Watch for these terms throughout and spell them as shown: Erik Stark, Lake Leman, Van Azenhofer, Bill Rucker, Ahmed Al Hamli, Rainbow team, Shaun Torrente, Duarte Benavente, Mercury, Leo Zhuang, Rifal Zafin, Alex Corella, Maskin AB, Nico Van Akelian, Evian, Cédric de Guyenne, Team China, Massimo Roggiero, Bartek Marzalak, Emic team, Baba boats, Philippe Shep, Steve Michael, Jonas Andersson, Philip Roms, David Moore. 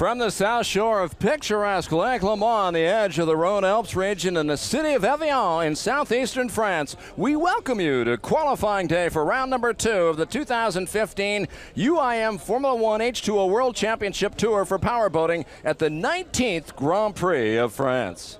From the south shore of picturesque Lake Leman on the edge of the Rhône Alps region in the city of Evian in southeastern France, we welcome you to qualifying day for round number 2 of the 2015 UIM Formula One H2O World Championship Tour for powerboating at the 19th Grand Prix of France.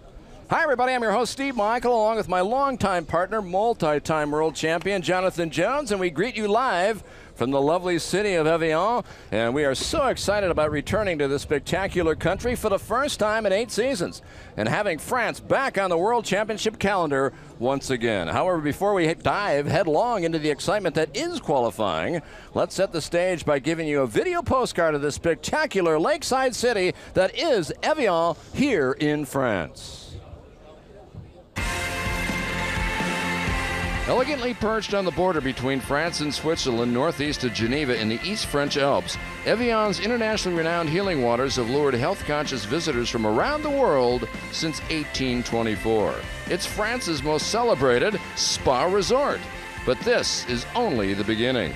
Hi everybody, I'm your host Steve Michael, along with my longtime partner, multi-time world champion Jonathan Jones, and we greet you live from the lovely city of Evian. And we are so excited about returning to this spectacular country for the first time in 8 seasons and having France back on the World Championship calendar once again. However, before we dive headlong into the excitement that is qualifying, let's set the stage by giving you a video postcard of the spectacular lakeside city that is Evian here in France. Elegantly perched on the border between France and Switzerland, northeast of Geneva in the East French Alps, Evian's internationally renowned healing waters have lured health-conscious visitors from around the world since 1824. It's France's most celebrated spa resort, but this is only the beginning.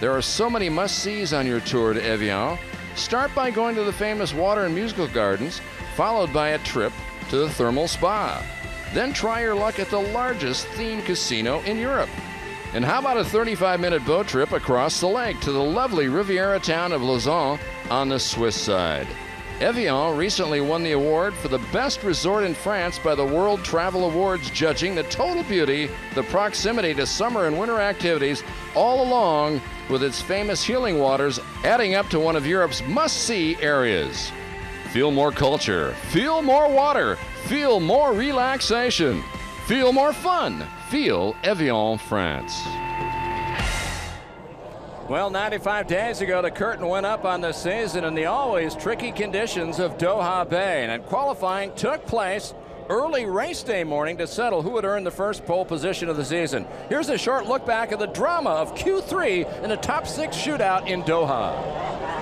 There are so many must-sees on your tour to Evian. Start by going to the famous water and musical gardens, followed by a trip to the thermal spa. Then try your luck at the largest themed casino in Europe. And how about a 35-minute boat trip across the lake to the lovely Riviera town of Lausanne on the Swiss side? Evian recently won the award for the best resort in France by the World Travel Awards, judging the total beauty, the proximity to summer and winter activities, all along with its famous healing waters, adding up to one of Europe's must-see areas. Feel more culture, feel more water, feel more relaxation, feel more fun, feel Evian, France. Well, 95 days ago, the curtain went up on the season in the always tricky conditions of Doha Bay, and qualifying took place early race day morning to settle who would earn the first pole position of the season. Here's a short look back at the drama of Q3 in the top 6 shootout in Doha.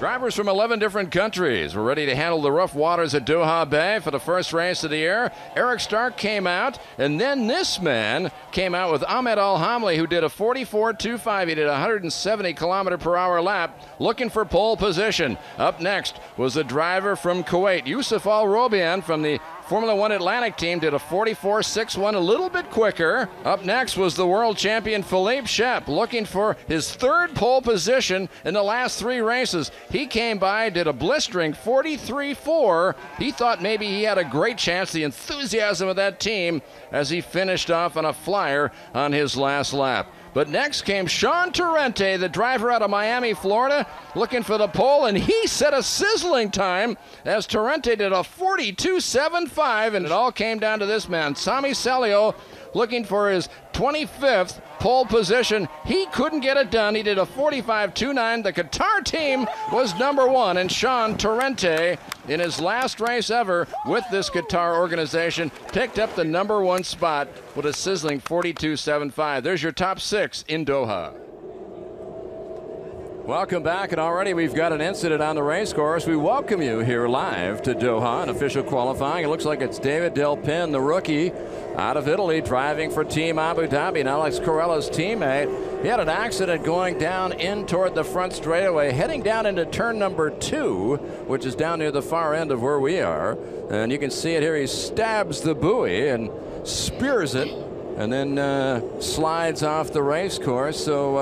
Drivers from 11 different countries were ready to handle the rough waters at Doha Bay for the first race of the year. Erik Stark came out, and then this man came out with Ahmed Al Hamli, who did a 44.25. He did a 170-kilometer-per-hour lap, looking for pole position. Up next was the driver from Kuwait, Yousef Al-Rubaian from the Formula One Atlantic team, did a 44.61, a little bit quicker. Up next was the world champion Philippe Shep, looking for his third pole position in the last 3 races. He came by, did a blistering 43.4. He thought maybe he had a great chance, the enthusiasm of that team, as he finished off on a flyer on his last lap. But next came Shaun Torrente, the driver out of Miami, Florida, looking for the pole, and he set a sizzling time as Torrente did a 42.75, and it all came down to this man, Sami Seliö, looking for his 25th pole position. He couldn't get it done. He did a 45.29. The Qatar team was number 1, and Shaun Torrente, in his last race ever with this Qatar organization, picked up the number 1 spot with a sizzling 42.75. There's your top 6 in Doha. Welcome back, and already we've got an incident on the race course. We welcome you here live to Doha and official qualifying. It looks like it's David Del Pin, the rookie out of Italy, driving for Team Abu Dhabi, and Alex Corella's teammate. He had an accident going down in toward the front straightaway, heading down into turn number 2, which is down near the far end of where we are. And you can see it here. He stabs the buoy and spears it, and then slides off the race course. So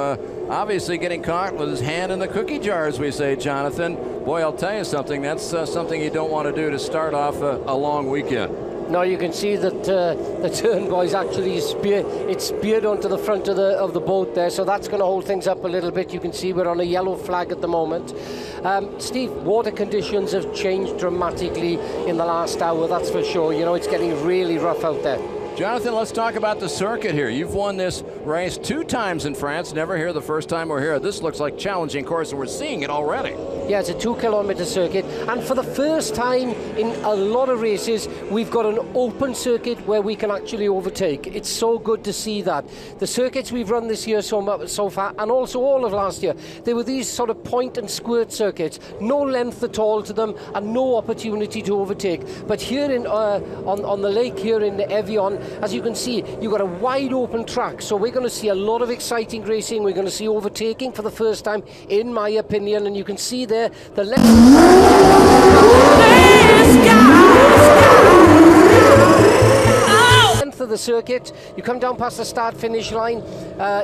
obviously getting caught with his hand in the cookie jar, as we say, Jonathan. Boy, I'll tell you something, that's something you don't want to do to start off a long weekend. No, you can see that the turn boy's actually speared onto the front of the boat there, so that's going to hold things up a little bit. You can see we're on a yellow flag at the moment. Steve, water conditions have changed dramatically in the last hour, that's for sure. You know, it's getting really rough out there. Jonathan, let's talk about the circuit here. You've won this race 2 times in France, never here the first time we're here. This looks like challenging course, and we're seeing it already. Yeah, it's a 2-kilometer circuit, and for the first time in a lot of races, we've got an open circuit where we can actually overtake. It's so good to see that. The circuits we've run this year so far, and also all of last year, they were these sort of point and squirt circuits, no length at all to them, and no opportunity to overtake. But here on the lake here in Evian, as you can see, you've got a wide open track, so we're going going to see a lot of exciting racing. We're going to see overtaking for the first time, in my opinion. And you can see there the length of the circuit. You come down past the start-finish line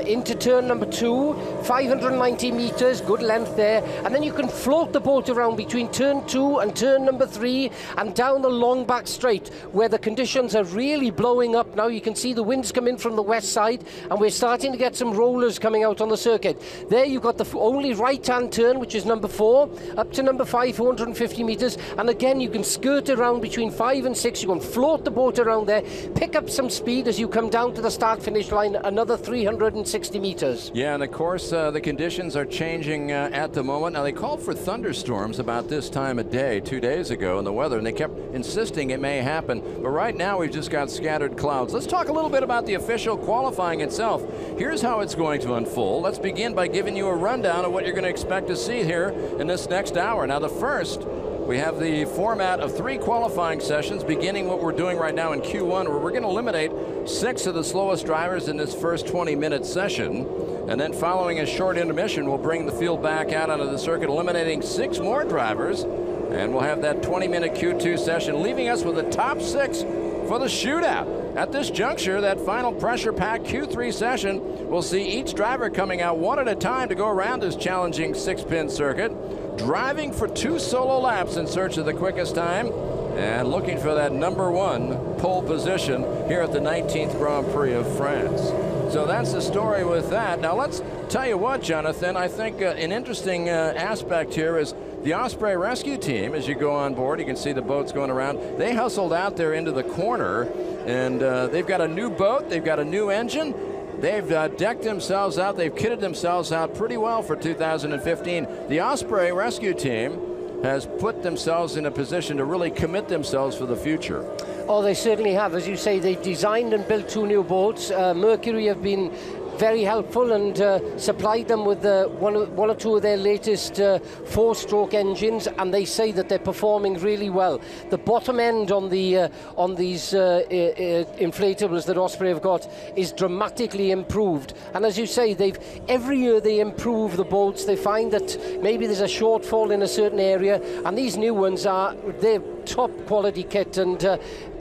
into turn number 2, 590 meters, good length there. And then you can float the boat around between turn 2 and turn number 3 and down the long back straight where the conditions are really blowing up now. You can see the winds come in from the west side and we're starting to get some rollers coming out on the circuit. There you've got the only right-hand turn, which is number 4, up to number 5, 450 meters. And again, you can skirt around between 5 and 6. You can float the boat around there, pick up some speed as you come down to the start-finish line, another 360 meters. Yeah, and of course, the conditions are changing at the moment. Now, they called for thunderstorms about this time of day 2 days ago in the weather, and they kept insisting it may happen. But right now, we've just got scattered clouds. Let's talk a little bit about the official qualifying itself. Here's how it's going to unfold. Let's begin by giving you a rundown of what you're going to expect to see here in this next hour. Now, the first, we have the format of 3 qualifying sessions, beginning what we're doing right now in Q1, where we're going to eliminate 6 of the slowest drivers in this first 20-minute session. And then following a short intermission, we'll bring the field back out onto the circuit, eliminating 6 more drivers. And we'll have that 20-minute Q2 session, leaving us with the top 6 for the shootout. At this juncture, that final pressure-packed Q3 session, we'll see each driver coming out one at a time to go around this challenging 6-pin circuit, driving for 2 solo laps in search of the quickest time and looking for that number 1 pole position here at the 19th Grand Prix of France. So that's the story with that. Now let's tell you what, Jonathan, I think an interesting aspect here is the Osprey Rescue Team. As you go on board, you can see the boats going around. They hustled out there into the corner, and they've got a new boat, they've got a new engine. They've decked themselves out. They've kitted themselves out pretty well for 2015. The Osprey Rescue Team has put themselves in a position to really commit themselves for the future. Oh, they certainly have. As you say, they've designed and built 2 new boats. Mercury have been very helpful and supplied them with one or two of their latest 4-stroke engines, and they say that they're performing really well. The bottom end on the on these inflatables that Osprey have got is dramatically improved, and as you say, they've every year they improve the boats. They find that maybe there's a shortfall in a certain area, and these new ones are their top quality kit, and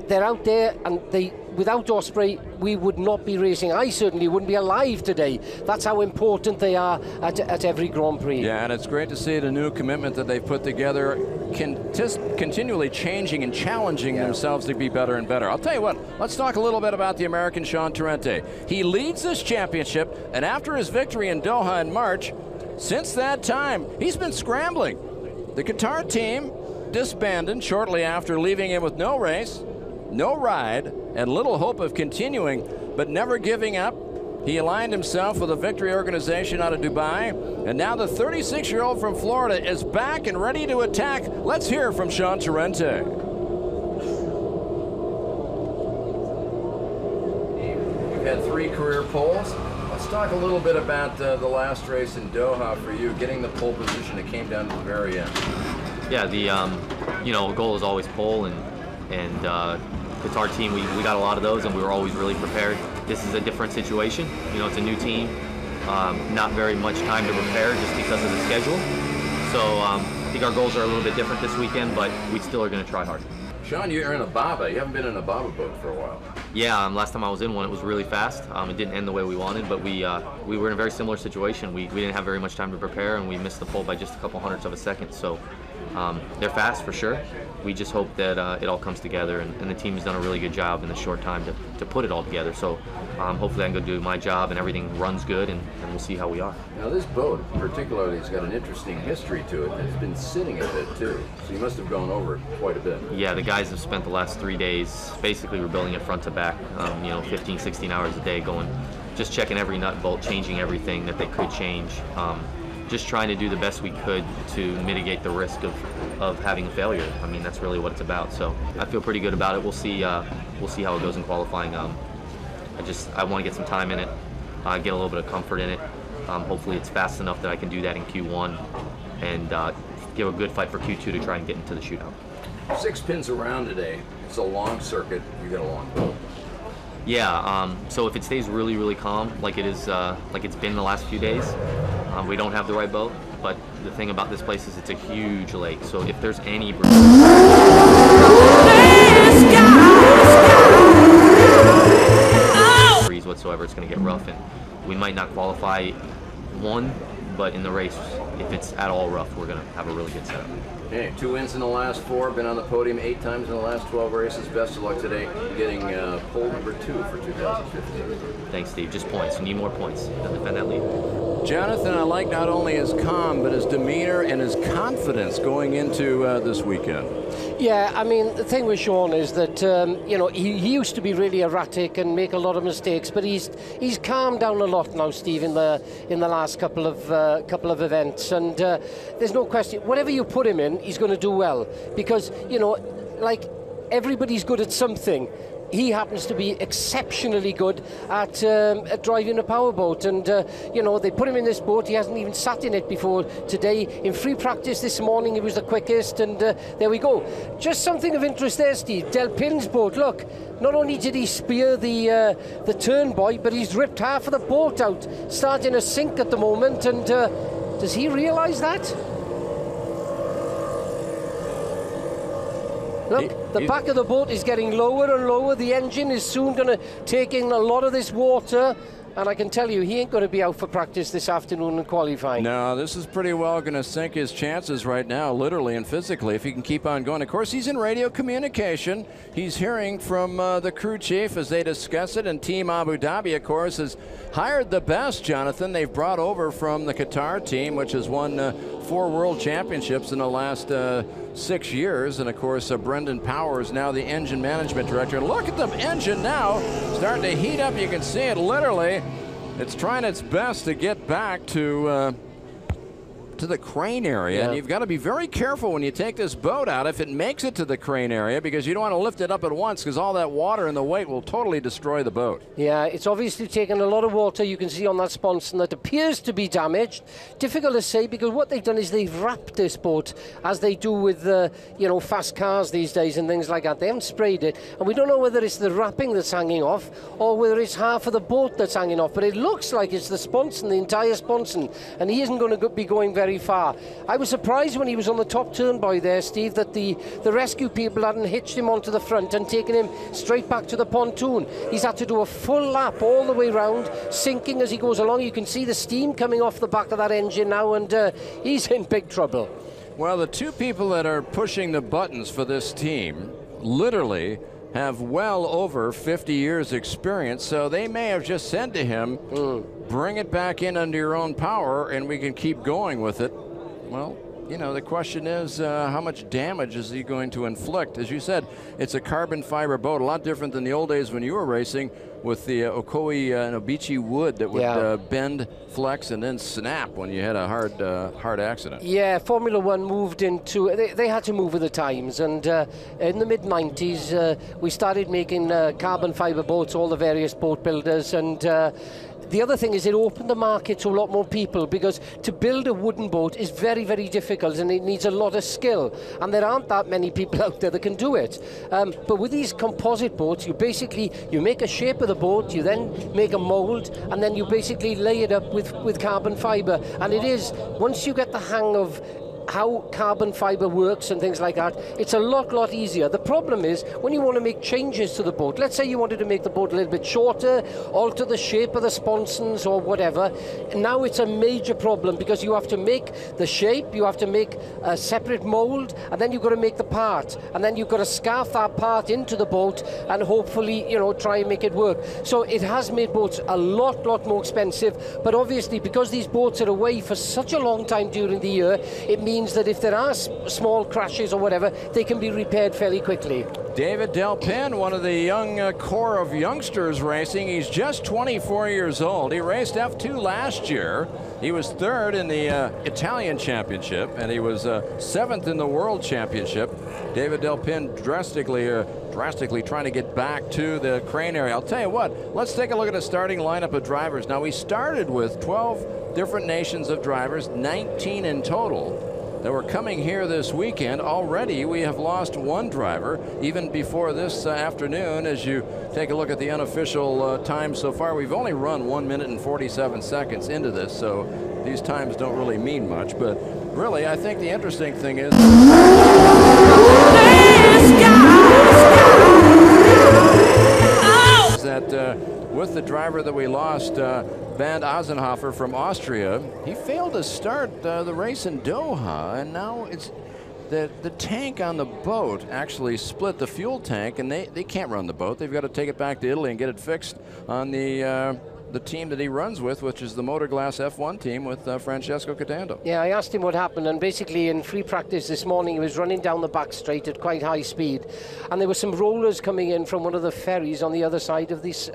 they're out there, and they, without Osprey, we would not be racing. I certainly wouldn't be alive today. That's how important they are at every Grand Prix. Yeah, and it's great to see the new commitment that they've put together, continually changing and challenging themselves to be better and better. I'll tell you what, let's talk a little bit about the American Shaun Torrente. He leads this championship, and after his victory in Doha in March, since that time, he's been scrambling. The Qatar team disbanded shortly after, leaving him with no race, no ride, and little hope of continuing, but never giving up. He aligned himself with a victory organization out of Dubai, and now the 36-year-old from Florida is back and ready to attack. Let's hear from Shaun Torrente. We've had 3 career poles. Let's talk a little bit about the last race in Doha for you, getting the pole position that came down to the very end. Yeah, the you know, goal is always pole, and Qatar team, we got a lot of those, and we were always really prepared. This is a different situation. You know, it's a new team, not very much time to prepare just because of the schedule. So I think our goals are a little bit different this weekend, but we still are going to try hard. Shaun, you're in a Baba. You haven't been in a Baba boat for a while. Yeah, last time I was in one, it was really fast. It didn't end the way we wanted, but we were in a very similar situation. We didn't have very much time to prepare, and we missed the pole by just a couple hundredths of a second. So they're fast for sure. We just hope that it all comes together, and the team has done a really good job in the short time to put it all together. So hopefully I can go do my job and everything runs good, and we'll see how we are. Now this boat particularly has got an interesting history to it, and it's been sitting a bit too. So you must have gone over it quite a bit. Yeah, the guys have spent the last 3 days basically rebuilding it front to back, you know, 15, 16 hours a day going, just checking every nut and bolt, changing everything that they could change. Just trying to do the best we could to mitigate the risk of having a failure. I mean, that's really what it's about. So I feel pretty good about it. We'll see how it goes in qualifying. I want to get some time in it, get a little bit of comfort in it. Hopefully it's fast enough that I can do that in Q1 and give a good fight for Q2 to try and get into the shootout. 6 pins around today. It's a long circuit. You get a long boat. Yeah, so if it stays really, really calm, like it is, like it's been the last few days, we don't have the right boat. But the thing about this place is it's a huge lake, so if there's any breeze. Breeze whatsoever, it's going to get rough, and we might not qualify one, but in the race, if it's at all rough, we're going to have a really good setup. Okay, 2 wins in the last 4, been on the podium 8 times in the last 12 races. Best of luck today, getting pole number 2 for 2015. Thanks, Steve. Just points. You need more points to defend that lead. Jonathan, I like not only his calm, but his demeanor and his confidence going into this weekend. Yeah, I mean, the thing with Shaun is that, you know, he used to be really erratic and make a lot of mistakes, but he's calmed down a lot now, Steve, in the last couple of events. And there's no question, whatever you put him in, he's going to do well, because, you know, like, everybody's good at something. He happens to be exceptionally good at driving a powerboat, and you know, they put him in this boat. He hasn't even sat in it before today. In free practice this morning, he was the quickest, and there we go. Just something of interest there, Steve. Del Pin's boat. Look, not only did he spear the turn boy, but he's ripped half of the boat out, starting to sink at the moment. And does he realise that? Look, the back of the boat is getting lower and lower. The engine is soon going to take in a lot of this water. And I can tell you, he ain't going to be out for practice this afternoon and qualifying. No, this is pretty well going to sink his chances right now, literally and physically, if he can keep on going. Of course, he's in radio communication. He's hearing from the crew chief as they discuss it. And Team Abu Dhabi, of course, has hired the best, Jonathan. They've brought over from the Qatar team, which has won 4 world championships in the last 6 years. And of course, Brendan Power is now the engine management director. Look at the engine now starting to heat up. You can see it literally. It's trying its best to get back to the crane area. Yeah. And you've got to be very careful when you take this boat out if it makes it to the crane area, because you don't want to lift it up at once, because all that water and the weight will totally destroy the boat. Yeah, it's obviously taken a lot of water. You can see on that sponson that appears to be damaged. Difficult to say, because what they've done is they've wrapped this boat, as they do with you know, fast cars these days and things like that. They haven't sprayed it, and we don't know whether it's the wrapping that's hanging off or whether it's half of the boat that's hanging off, but it looks like it's the sponson, the entire sponson, and he isn't going to be going very far. I was surprised when he was on the top turn by there, Steve, that the rescue people hadn't hitched him onto the front and taken him straight back to the pontoon. He's had to do a full lap all the way round, sinking as he goes along. You can see the steam coming off the back of that engine now, and he's in big trouble. Well, the 2 people that are pushing the buttons for this team literally have well over 50 years experience, so they may have just said to him, bring it back in under your own power and we can keep going with it. Well, you know, the question is how much damage is he going to inflict? As you said, it's a carbon fiber boat, a lot different than the old days when you were racing with the Okoe and Obichi wood that would bend, flex, and then snap when you had a hard hard accident. Yeah, Formula One moved into, they had to move with the times, and in the mid-90s we started making carbon fiber boats, all the various boat builders, and the other thing is it opened the market to a lot more people, because to build a wooden boat is very, very difficult, and it needs a lot of skill, and there aren't that many people out there that can do it. But with these composite boats, you basically, you make a shape of the boat, you then make a mold, and then you basically lay it up with carbon fiber. And it is, once you get the hang of how carbon fiber works and things like that, it's a lot easier. The problem is when you want to make changes to the boat, let's say you wanted to make the boat a little bit shorter, alter the shape of the sponsons or whatever, now it's a major problem, because you have to make the shape, you have to make a separate mold, and then you've got to make the part, and then you've got to scarf that part into the boat and hopefully, you know, try and make it work. So it has made boats a lot more expensive, but obviously because these boats are away for such a long time during the year, it means that if there are small crashes or whatever, they can be repaired fairly quickly. David Del Pin, one of the young core of youngsters racing. He's just 24 years old. He raced F2 last year. He was 3rd in the Italian Championship, and he was 7th in the World Championship. David Del Pin drastically trying to get back to the crane area. I'll tell you what, let's take a look at the starting lineup of drivers. Now, we started with 12 different nations of drivers, 19 in total. that were coming here this weekend. Already we have lost one driver, even before this afternoon. As you take a look at the unofficial time so far, we've only run 1 minute and 47 seconds into this, so these times don't really mean much. But really, I think the interesting thing is... that with the driver that we lost, Van Azenhofer from Austria, he failed to start the race in Doha, and now it's the tank on the boat actually split, the fuel tank, and they can't run the boat. They've got to take it back to Italy and get it fixed on the team that he runs with, which is the Motor Glass F1 team with Francesco Cantando. Yeah, I asked him what happened, and basically in free practice this morning he was running down the back straight at quite high speed, and there were some rollers coming in from one of the ferries on the other side of this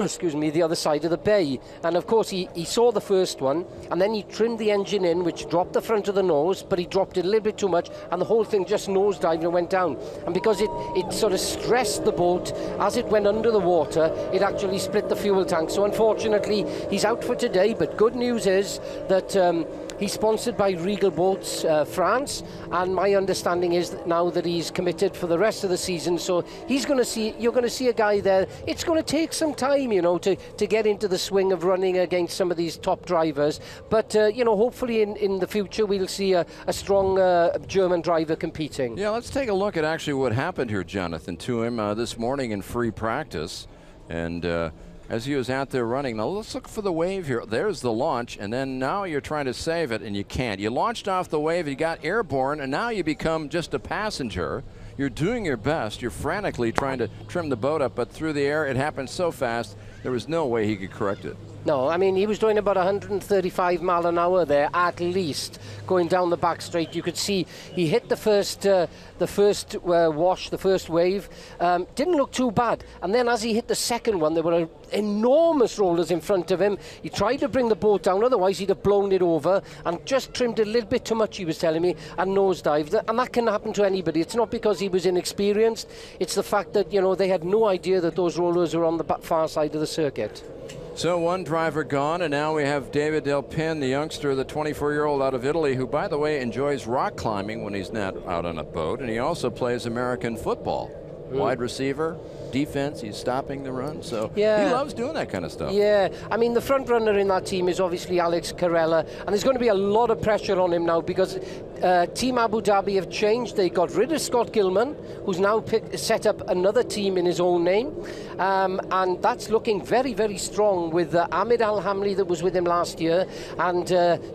excuse me, the other side of the bay. And of course he saw the first one, and then he trimmed the engine in, which dropped the front of the nose, but he dropped it a little bit too much, and the whole thing just nosedived and went down. And because it sort of stressed the boat as it went under the water, it actually split the fuel tank. So unfortunately he's out for today, but good news is that he's sponsored by Regal Boats France, and my understanding is that now that he's committed for the rest of the season, so he's going to see, you're going to see a guy there. It's going to take some time, you know, to get into the swing of running against some of these top drivers, but you know, hopefully in the future we'll see a strong German driver competing. Yeah, let's take a look at actually what happened here, Jonathan, to him this morning in free practice. And as he was out there running, now let's look for the wave here. There's the launch, and then now you're trying to save it, and you can't. You launched off the wave, you got airborne, and now you become just a passenger. You're doing your best. You're frantically trying to trim the boat up, but through the air, it happened so fast, there was no way he could correct it. No, I mean, he was doing about 135 mile an hour there, at least, going down the back straight. You could see he hit the first wash, the first wave. Didn't look too bad. And then as he hit the second one, there were enormous rollers in front of him. He tried to bring the boat down, otherwise he'd have blown it over, and just trimmed it a little bit too much, he was telling me, and nosedived. And that can happen to anybody. It's not because he was inexperienced. It's the fact that, you know, they had no idea that those rollers were on the far side of the circuit. So one driver gone, and now we have David Del Pin, the youngster, the 24-year-old out of Italy, who, by the way, enjoys rock climbing when he's not out on a boat, and he also plays American football. Wide receiver, defense, he's stopping the run, so yeah, he loves doing that kind of stuff. Yeah, I mean, the front runner in that team is obviously Alex Corella, and there's going to be a lot of pressure on him now, because Team Abu Dhabi have changed. They got rid of Scott Gillman, who's now set up another team in his own name, and that's looking very, very strong with Ahmed Al Hamli that was with him last year, and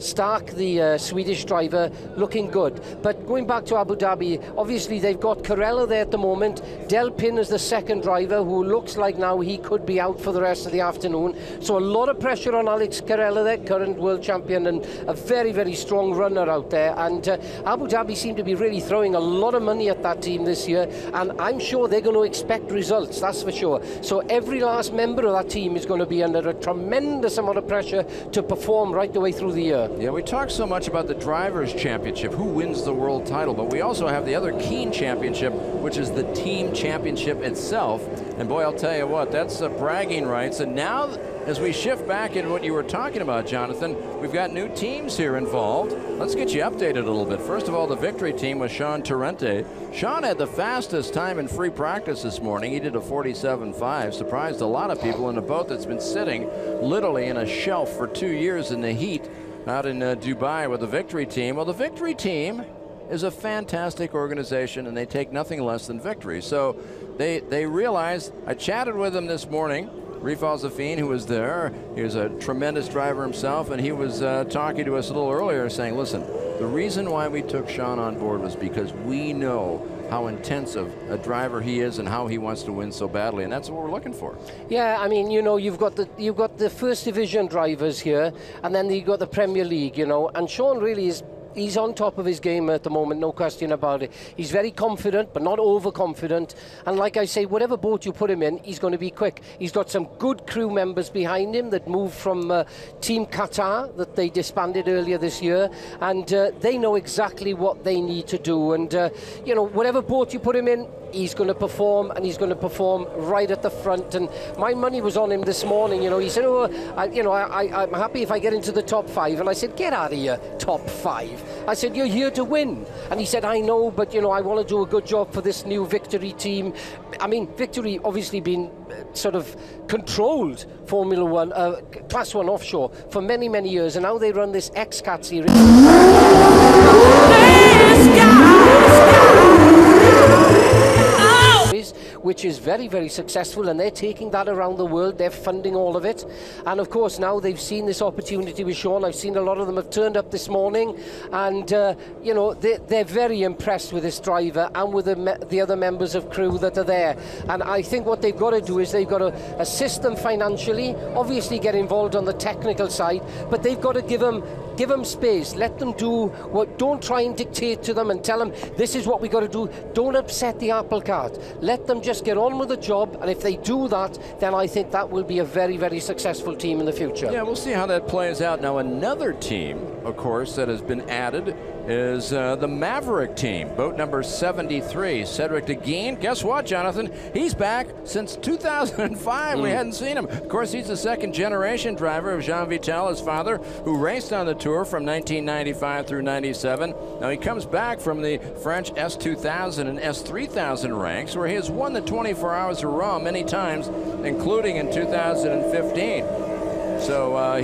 Stark, the Swedish driver, looking good. But going back to Abu Dhabi, obviously they've got Corella there at the moment. Del Pin is the second driver, who looks like now he could be out for the rest of the afternoon. So a lot of pressure on Alex Corella, their current world champion, and a very, very strong runner out there. And Abu Dhabi seem to be really throwing a lot of money at that team this year, and I'm sure they're going to expect results, that's for sure. So every last member of that team is going to be under a tremendous amount of pressure to perform right the way through the year. Yeah, we talk so much about the Drivers' Championship, who wins the world title, but we also have the other Keen Championship, which is the team championship itself, and boy, I'll tell you what, that's bragging rights. And now as we shift back into what you were talking about, Jonathan, we've got new teams here involved. Let's get you updated a little bit. First of all, the Victory Team with Shaun Torrente. Shaun had the fastest time in free practice this morning. He did a 47.5, surprised a lot of people, in a boat that's been sitting literally in a shelf for 2 years in the heat out in Dubai with the Victory Team. Well, the Victory Team is a fantastic organization, and they take nothing less than victory. So they realized, I chatted with them this morning, Rifal Zafin, who was there, he was a tremendous driver himself, and he was talking to us a little earlier saying, listen, the reason why we took Shaun on board was because we know how intensive a driver he is and how he wants to win so badly, and that's what we're looking for. Yeah, I mean, you know, you've got the first division drivers here, and then you've got the Premier League, you know, and Shaun really is he's on top of his game at the moment, no question about it. He's very confident, but not overconfident. And like I say, whatever boat you put him in, he's going to be quick. He's got some good crew members behind him that moved from Team Qatar that they disbanded earlier this year, and they know exactly what they need to do. And you know, whatever boat you put him in, he's going to perform, and he's going to perform right at the front. And my money was on him this morning. You know, he said, "Oh, I'm happy if I get into the top five." And I said, "Get out of here, top five." I said, "You're here to win." And he said, "I know, but you know, I want to do a good job for this new Victory team." I mean, Victory obviously been sort of controlled Formula One, Class One offshore for many, many years, and now they run this XCAT series, which is very, very successful, and they're taking that around the world. They're funding all of it. And of course, now they've seen this opportunity with Shaun. I've seen a lot of them have turned up this morning, and you know, they're very impressed with this driver and with the other members of crew that are there. And I think what they've got to do is they've got to assist them financially, obviously get involved on the technical side, but they've got to give them space, let them do what, don't try and dictate to them and tell them this is what we got to do. Don't upset the apple cart. Let them just get on with the job, and if they do that, then I think that will be a very, very successful team in the future. Yeah, we'll see how that plays out. Now, another team, of course, that has been added is the Maverick team, boat number 73, Cédric de Guyenne. Guess what, Jonathan? He's back since 2005. We hadn't seen him. Of course, he's the second generation driver of Jean Vitel, his father, who raced on the tour from 1995 through 97. Now, he comes back from the French S2000 and S3000 ranks, where he has won the 24 hours of Rome many times, including in 2015. So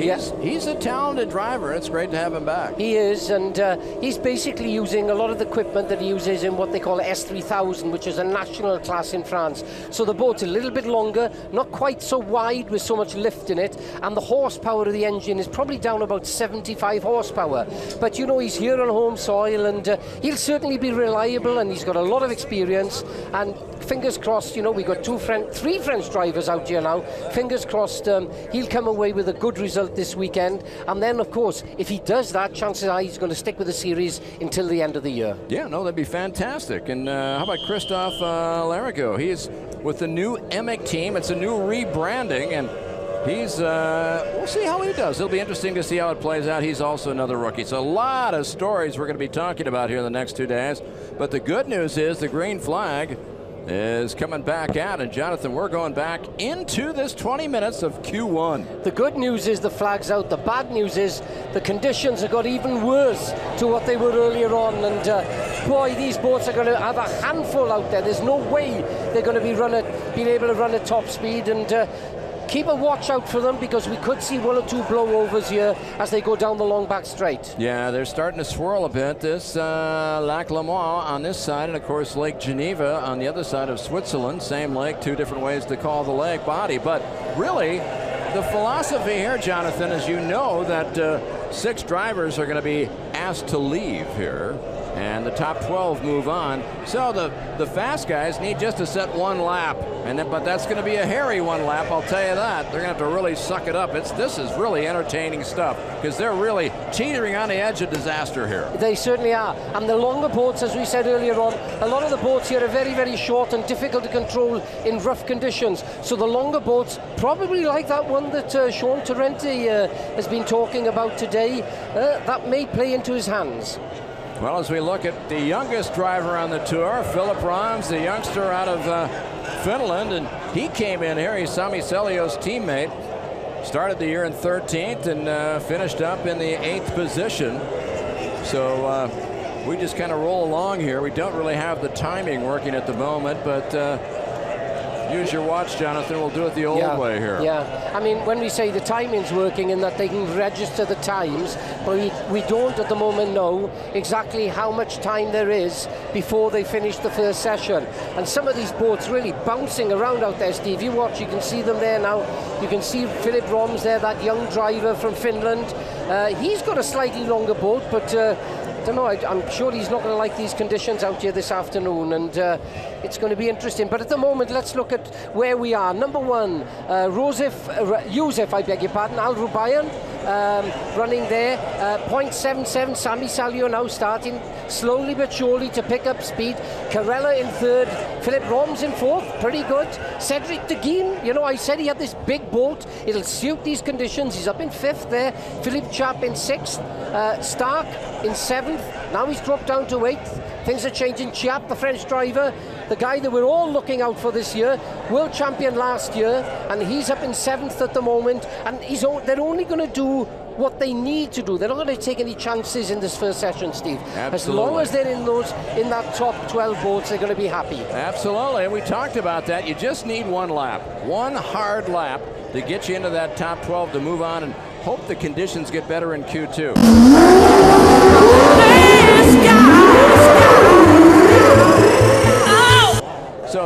he's a talented driver. It's great to have him back. He is, and he's basically using a lot of the equipment that he uses in what they call S3000, which is a national class in France. So the boat's a little bit longer, not quite so wide with so much lift in it, and the horsepower of the engine is probably down about 75 horsepower. But, you know, he's here on home soil, and he'll certainly be reliable, and he's got a lot of experience. And fingers crossed, you know, we've got three French drivers out here now. Fingers crossed he'll come away with a good result this weekend. And then, of course, if he does that, chances are he's going to stick with the series until the end of the year. Yeah, no, that'd be fantastic. And how about Christophe Larigo? He's with the new Emic team. It's a new rebranding, and he's, we'll see how he does. It'll be interesting to see how it plays out. He's also another rookie. So a lot of stories we're going to be talking about here in the next 2 days. But the good news is the green flag is coming back out, and Jonathan, we're going back into this 20 minutes of Q1. The good news is the flag's out. The bad news is the conditions have got even worse to what they were earlier on, and boy, these boats are going to have a handful out there. There's no way they're going to be able to run at top speed, and keep a watch out for them, because we could see one or two blowovers here as they go down the long back straight. Yeah, they're starting to swirl a bit. This Lake Leman on this side, and of course Lake Geneva on the other side of Switzerland. Same lake, two different ways to call the lake body. But really, the philosophy here, Jonathan, is, you know, that 6 drivers are going to be asked to leave here, and the top 12 move on. So the fast guys need just to set one lap, and then, but that's going to be a hairy one lap, I'll tell you that. They're going to have to really suck it up. This is really entertaining stuff, because they're really teetering on the edge of disaster here. They certainly are. And the longer boats, as we said earlier on, a lot of the boats here are very, very short and difficult to control in rough conditions. So the longer boats, probably like that one that Shaun Torrente has been talking about today, that may play into his hands. Well, as we look at the youngest driver on the tour, Philip Roms, the youngster out of Finland, and he came in here. He's Sami Seliö's teammate. Started the year in 13th and finished up in the 8th position. So we just kind of roll along here. We don't really have the timing working at the moment, but use your watch, Jonathan. We'll do it the old way here. Yeah, I mean, when we say the timing's working, in that they can register the times, but we don't at the moment know exactly how much time there is before they finish the first session. And some of these boats really bouncing around out there, Steve. You watch, you can see them there now. You can see Philip Roms there, that young driver from Finland. He's got a slightly longer boat, but I don't know, I'm sure he's not going to like these conditions out here this afternoon, and it's going to be interesting. But at the moment, let's look at where we are. Number 1, Yousef Al-Rubaian, running there. 0.77, Sami Seliö now starting slowly but surely to pick up speed. Corella in third, Philip Roms in fourth, pretty good. Cédric de Guyenne, you know, I said he had this big boat, it'll suit these conditions. He's up in fifth there. Philippe Shep in sixth, Stark in seventh. Now he's dropped down to eighth. Things are changing. Shep, the French driver, the guy that we're all looking out for this year, world champion last year, and he's up in seventh at the moment, and they're only going to do what they need to do. They're not going to take any chances in this first session, Steve. Absolutely. As long as they're in that top 12 boats, they're going to be happy. Absolutely, and we talked about that. You just need one lap, one hard lap to get you into that top 12 to move on, and hope the conditions get better in Q2.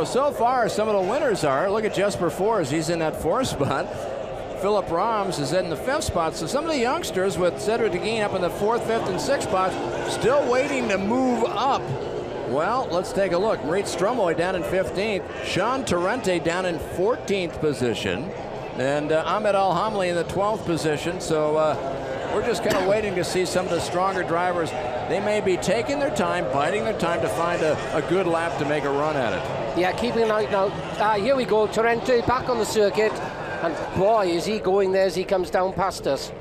So far, some of the winners are, look at Jesper Fors, he's in that fourth spot. Philip Roms is in the fifth spot. So some of the youngsters with Cédric de Guyenne up in the fourth, fifth, and sixth spots, still waiting to move up. Well, let's take a look. Marit Strømøy down in 15th. Shaun Torrente down in 14th position. And Ahmed Al Hamli in the 12th position. So we're just kind of waiting to see some of the stronger drivers. They may be taking their time, biding their time to find a good lap to make a run at it. Yeah, keeping an eye now. Here we go, Torrente back on the circuit. And boy, is he going there as he comes down past us.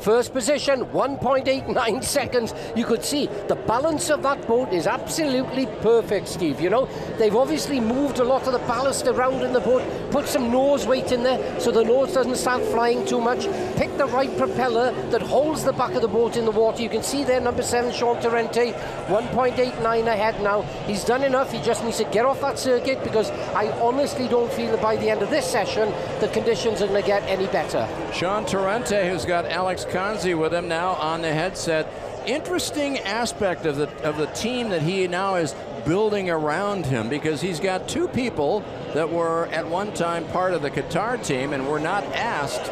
First position, 1.89 seconds. You could see the balance of that boat is absolutely perfect, Steve. You know, they've obviously moved a lot of the ballast around in the boat, put some nose weight in there so the nose doesn't start flying too much. Pick the right propeller that holds the back of the boat in the water. You can see there, number 7, Shaun Torrente, 1.89 ahead now. He's done enough. He just needs to get off that circuit, because I honestly don't feel that by the end of this session the conditions are going to get any better. Shaun Torrente, who's got Alex Conzi with him now on the headset. Interesting aspect of the team that he now is building around him, because he's got two people that were at one time part of the Qatar team and were not asked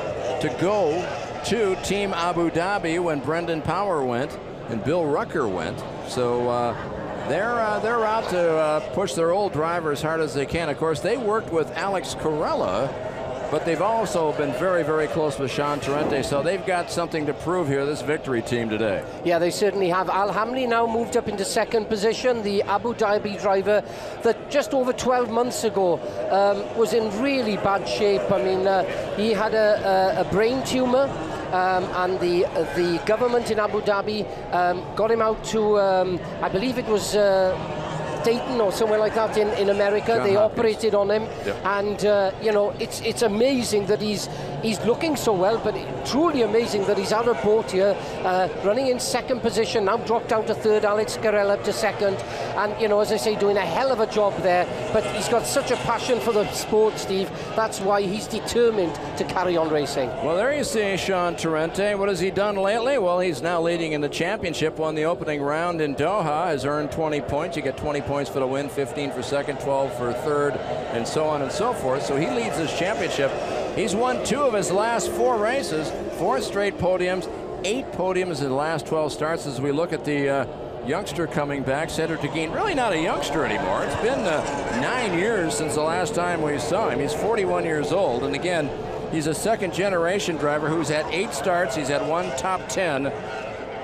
to go to Team Abu Dhabi when Brendan Power went and Bill Rucker went. So they're out to push their old driver as hard as they can. Of course, they worked with Alex Corella, but they've also been very, very close with Shaun Torrente, so they've got something to prove here, this victory team today. Yeah, they certainly have. Al Hamli now moved up into second position, the Abu Dhabi driver that just over 12 months ago was in really bad shape. I mean, he had a brain tumor. And the government in Abu Dhabi got him out to, I believe it was Dayton or somewhere like that in America. They operated on him, and you know, it's amazing that he's looking so well, but truly amazing that he's out of boat here, running in second position, now dropped down to third. Alex Corella up to second, and you know, as I say, doing a hell of a job there, but he's got such a passion for the sport, Steve, that's why he's determined to carry on racing. Well, there you see Shaun Torrente. What has he done lately? Well, he's now leading in the championship, won the opening round in Doha, has earned 20 points. You get 20 points for the win, 15 for second, 12 for third, and so on and so forth. So he leads this championship. He's won 2 of his last 4 races, 4 straight podiums, 8 podiums in the last 12 starts. As we look at the youngster coming back, Cédric de Guyenne, really not a youngster anymore. It's been 9 years since the last time we saw him. He's 41 years old, and again, he's a second-generation driver who's had 8 starts. He's had 1 top 10.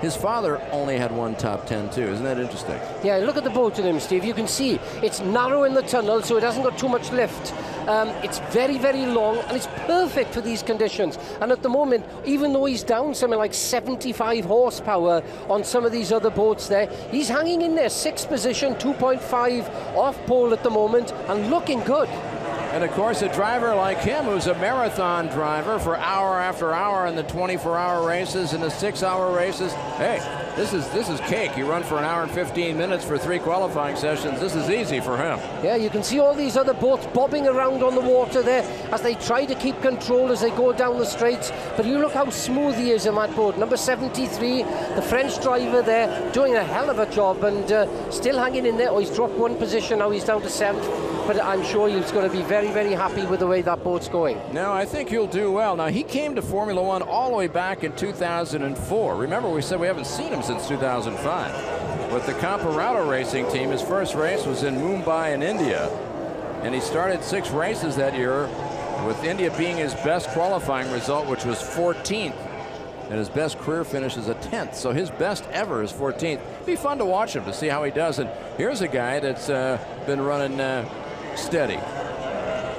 His father only had 1 top 10 too. Isn't that interesting? Yeah, look at the boat in him, Steve. You can see it's narrow in the tunnel, so it hasn't got too much lift. It's very, very long, and it's perfect for these conditions. And at the moment, even though he's down something like 75 horsepower on some of these other boats there, he's hanging in there, 6th position, 2.5 off pole at the moment, and looking good. And of course, a driver like him, who's a marathon driver for hour after hour in the 24-hour races and the 6-hour races, hey, this is cake. You run for an hour and 15 minutes for 3 qualifying sessions. This is easy for him. Yeah, you can see all these other boats bobbing around on the water there as they try to keep control as they go down the straights. But you look how smooth he is in that boat. Number 73, the French driver there, doing a hell of a job, and still hanging in there. Oh, he's dropped 1 position. Now he's down to 7th. But I'm sure he's going to be very, very happy with the way that boat's going. No, I think he'll do well. Now, he came to Formula One all the way back in 2004. Remember, we said we haven't seen him since 2005. With the Comparado racing team, his first race was in Mumbai in India. And he started 6 races that year, with India being his best qualifying result, which was 14th. and his best career finish is a 10th, so his best ever is 14th. Be fun to watch him to see how he does. And here's a guy that's been running steady,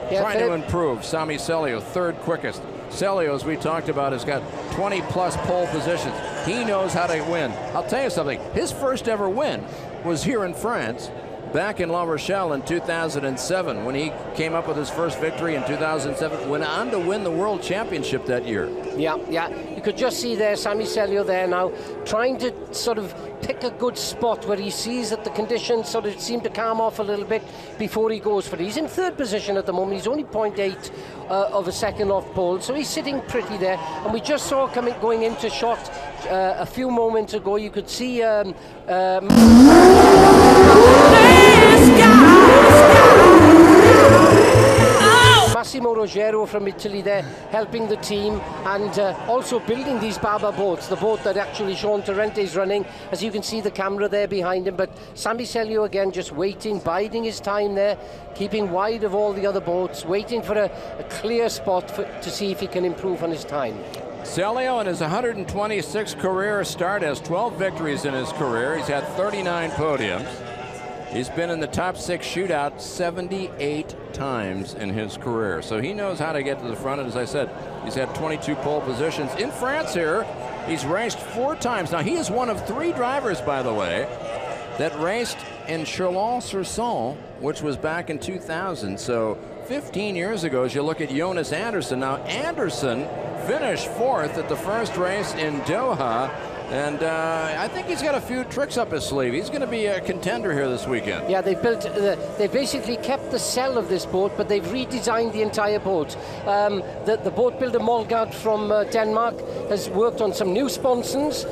trying to improve. Sami Seliö, third quickest. Seliö, as we talked about, has got 20-plus pole positions. He knows how to win. I'll tell you something. His first ever win was here in France, back in La Rochelle in 2007, when he came up with his first victory in 2007, went on to win the World Championship that year. Yeah, yeah. You could just see there, Sami Seliö there now, trying to sort of pick a good spot where he sees that the conditions sort of seem to calm off a little bit before he goes for it. He's in third position at the moment. He's only 0.8 of a second off pole, so he's sitting pretty there. And we just saw coming going into shot a few moments ago. You could see Massimo Roggiero from Italy there, helping the team, and also building these Baba boats, the boat that actually Shaun Torrente is running, as you can see the camera there behind him. But Sami Seliö again just waiting, biding his time there, keeping wide of all the other boats, waiting for a clear spot to see if he can improve on his time. Seliö, in his 126th career start, has 12 victories in his career. He's had 39 podiums. He's been in the top six shootout 78 times in his career, so he knows how to get to the front. And as I said, he's had 22 pole positions in France here. He's raced 4 times. Now, he is one of 3 drivers, by the way, that raced in Chalon-sur-Saône, which was back in 2000, so 15 years ago. As you look at Jonas Andersson, now Andersson finished 4th at the first race in Doha. And I think he's got a few tricks up his sleeve. He's going to be a contender here this weekend. Yeah, they built, they basically kept the cell of this boat, but they've redesigned the entire boat. The boat builder Molgaard from Denmark has worked on some new sponsors.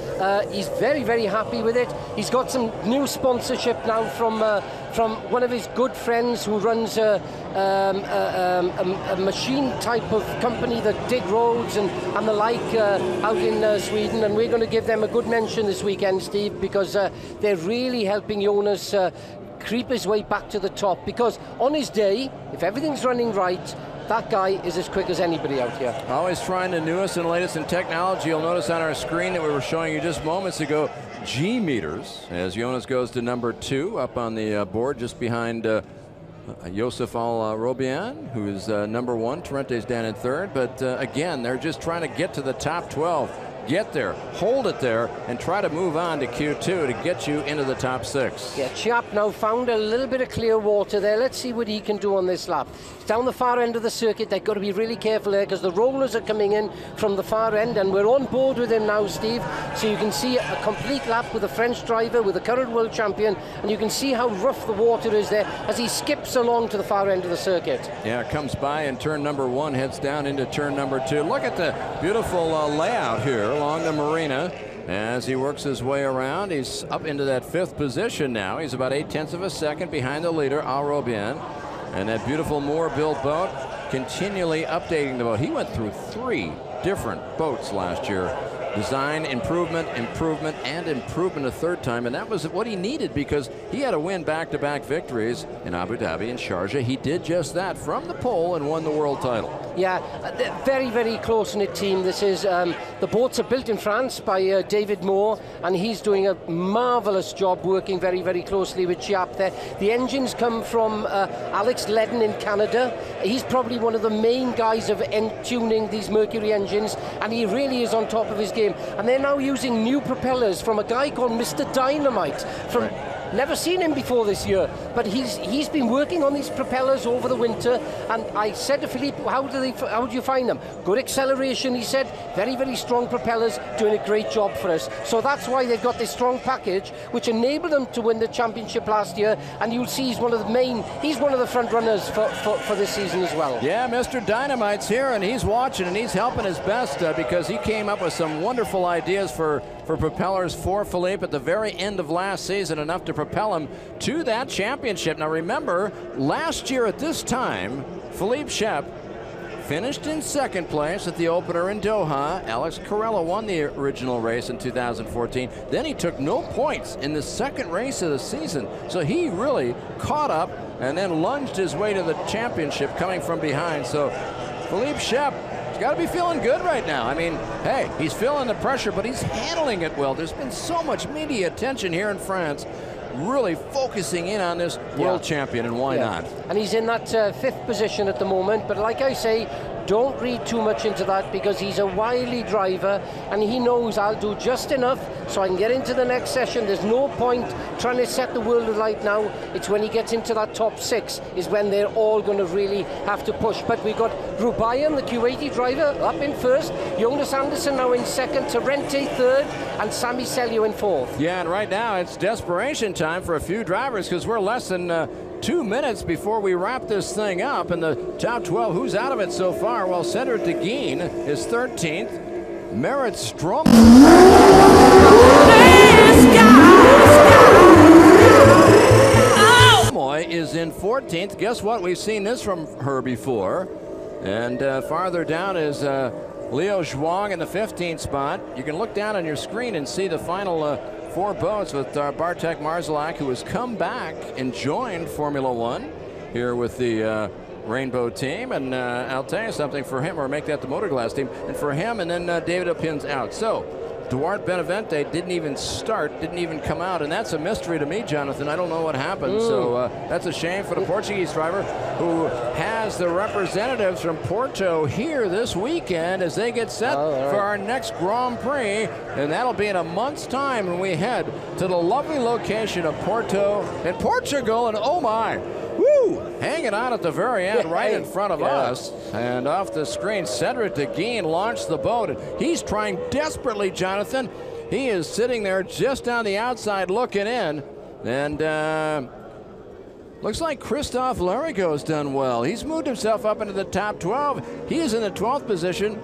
He's very, very happy with it. He's got some new sponsorship now from one of his good friends who runs a machine type of company that dig roads and the like out in Sweden. And we're going to give them a good mention this weekend, Steve, because they're really helping Jonas creep his way back to the top, because on his day, if everything's running right, that guy is as quick as anybody out here. Always trying the newest and latest in technology. You'll notice on our screen that we were showing you just moments ago, G meters, as Jonas goes to number 2 up on the board, just behind Yousef Al-Rubaian, who is number 1. Torrente's down in 3rd, but again, they're just trying to get to the top 12. Get there, hold it there, and try to move on to Q2 to get you into the top 6. Yeah, Shep now found a little bit of clear water there. Let's see what he can do on this lap. It's down the far end of the circuit. They've got to be really careful there, because the rollers are coming in from the far end, and we're on board with him now, Steve. So you can see a complete lap with a French driver, with a current world champion, and you can see how rough the water is there as he skips along to the far end of the circuit. Yeah, comes by in turn number 1, heads down into turn number 2. Look at the beautiful layout here along the marina as he works his way around. He's up into that 5th position now. He's about 0.8 of a second behind the leader, Al-Rubaian, and that beautiful Moore-built boat, continually updating the boat. He went through 3 different boats last year. Design, improvement, improvement, and improvement a 3rd time, and that was what he needed, because he had to win back-to-back victories in Abu Dhabi and Sharjah. He did just that from the pole and won the world title. Yeah, very, very close-knit team this is. The boats are built in France by David Moore, and he's doing a marvelous job working very, very closely with Shep there. The engines come from Alex Ledden in Canada. He's probably one of the main guys of tuning these Mercury engines, and he really is on top of his game. And they're now using new propellers from a guy called Mr. Dynamite from never seen him before this year, but he's been working on these propellers over the winter. And I said to Philippe, how do you find them? Good acceleration, he said. Very, very strong propellers, doing a great job for us. So that's why they've got this strong package, which enabled them to win the championship last year. And you'll see he's one of the front runners for this season as well. Yeah, Mr. Dynamite's here, and he's watching, and he's helping his best because he came up with some wonderful ideas for propellers for Philippe at the very end of last season, enough to propel him to that championship. Now remember, last year at this time, Philippe Shep finished in 2nd place at the opener in Doha. Alex Corella won the original race in 2014. Then he took no points in the 2nd race of the season. So he really caught up and then lunged his way to the championship coming from behind. So Philippe Shep got to be feeling good right now. I mean, hey, he's feeling the pressure, but he's handling it well. There's been so much media attention here in France, really focusing in on this world champion, and why not? And he's in that fifth position at the moment, but like I say, don't read too much into that because he's a wily driver and he knows I'll do just enough so I can get into the next session. There's no point trying to set the world alight now. It's when he gets into that top six is when they're all going to really have to push. But we've got Rubaian, the Q80 driver, up in first. Jonas Andersson now in second. Torrente third. And Sami Seliö in fourth. Yeah, and right now it's desperation time for a few drivers because we're less than 2 minutes before we wrap this thing up. And the top 12, who's out of it so far? Well, Cédric de Guyenne is 13th. Marit Strømøy. Is in 14th. Guess what? We've seen this from her before. And farther down is Leo Zhuang in the 15th spot. You can look down on your screen and see the final four boats with Bartek Marzalak, who has come back and joined Formula One here with the Rainbow team. And I'll tell you something for him, or make that the Motor Glass team, and for him, and then David Del Pin's out. So Duarte Benavente didn't even start, didn't even come out, and that's a mystery to me, Jonathan. I don't know what happened. So that's a shame for the Portuguese driver, who has the representatives from Porto here this weekend as they get set for our next Grand Prix, and that'll be in a month's time when we head to the lovely location of Porto in Portugal. And oh my, hanging out at the very end, right in front of us. And off the screen, Cédric de Guyenne launched the boat. He's trying desperately, Jonathan. He is sitting there just on the outside looking in. And looks like Christophe Larigo's done well. He's moved himself up into the top 12. He is in the 12th position.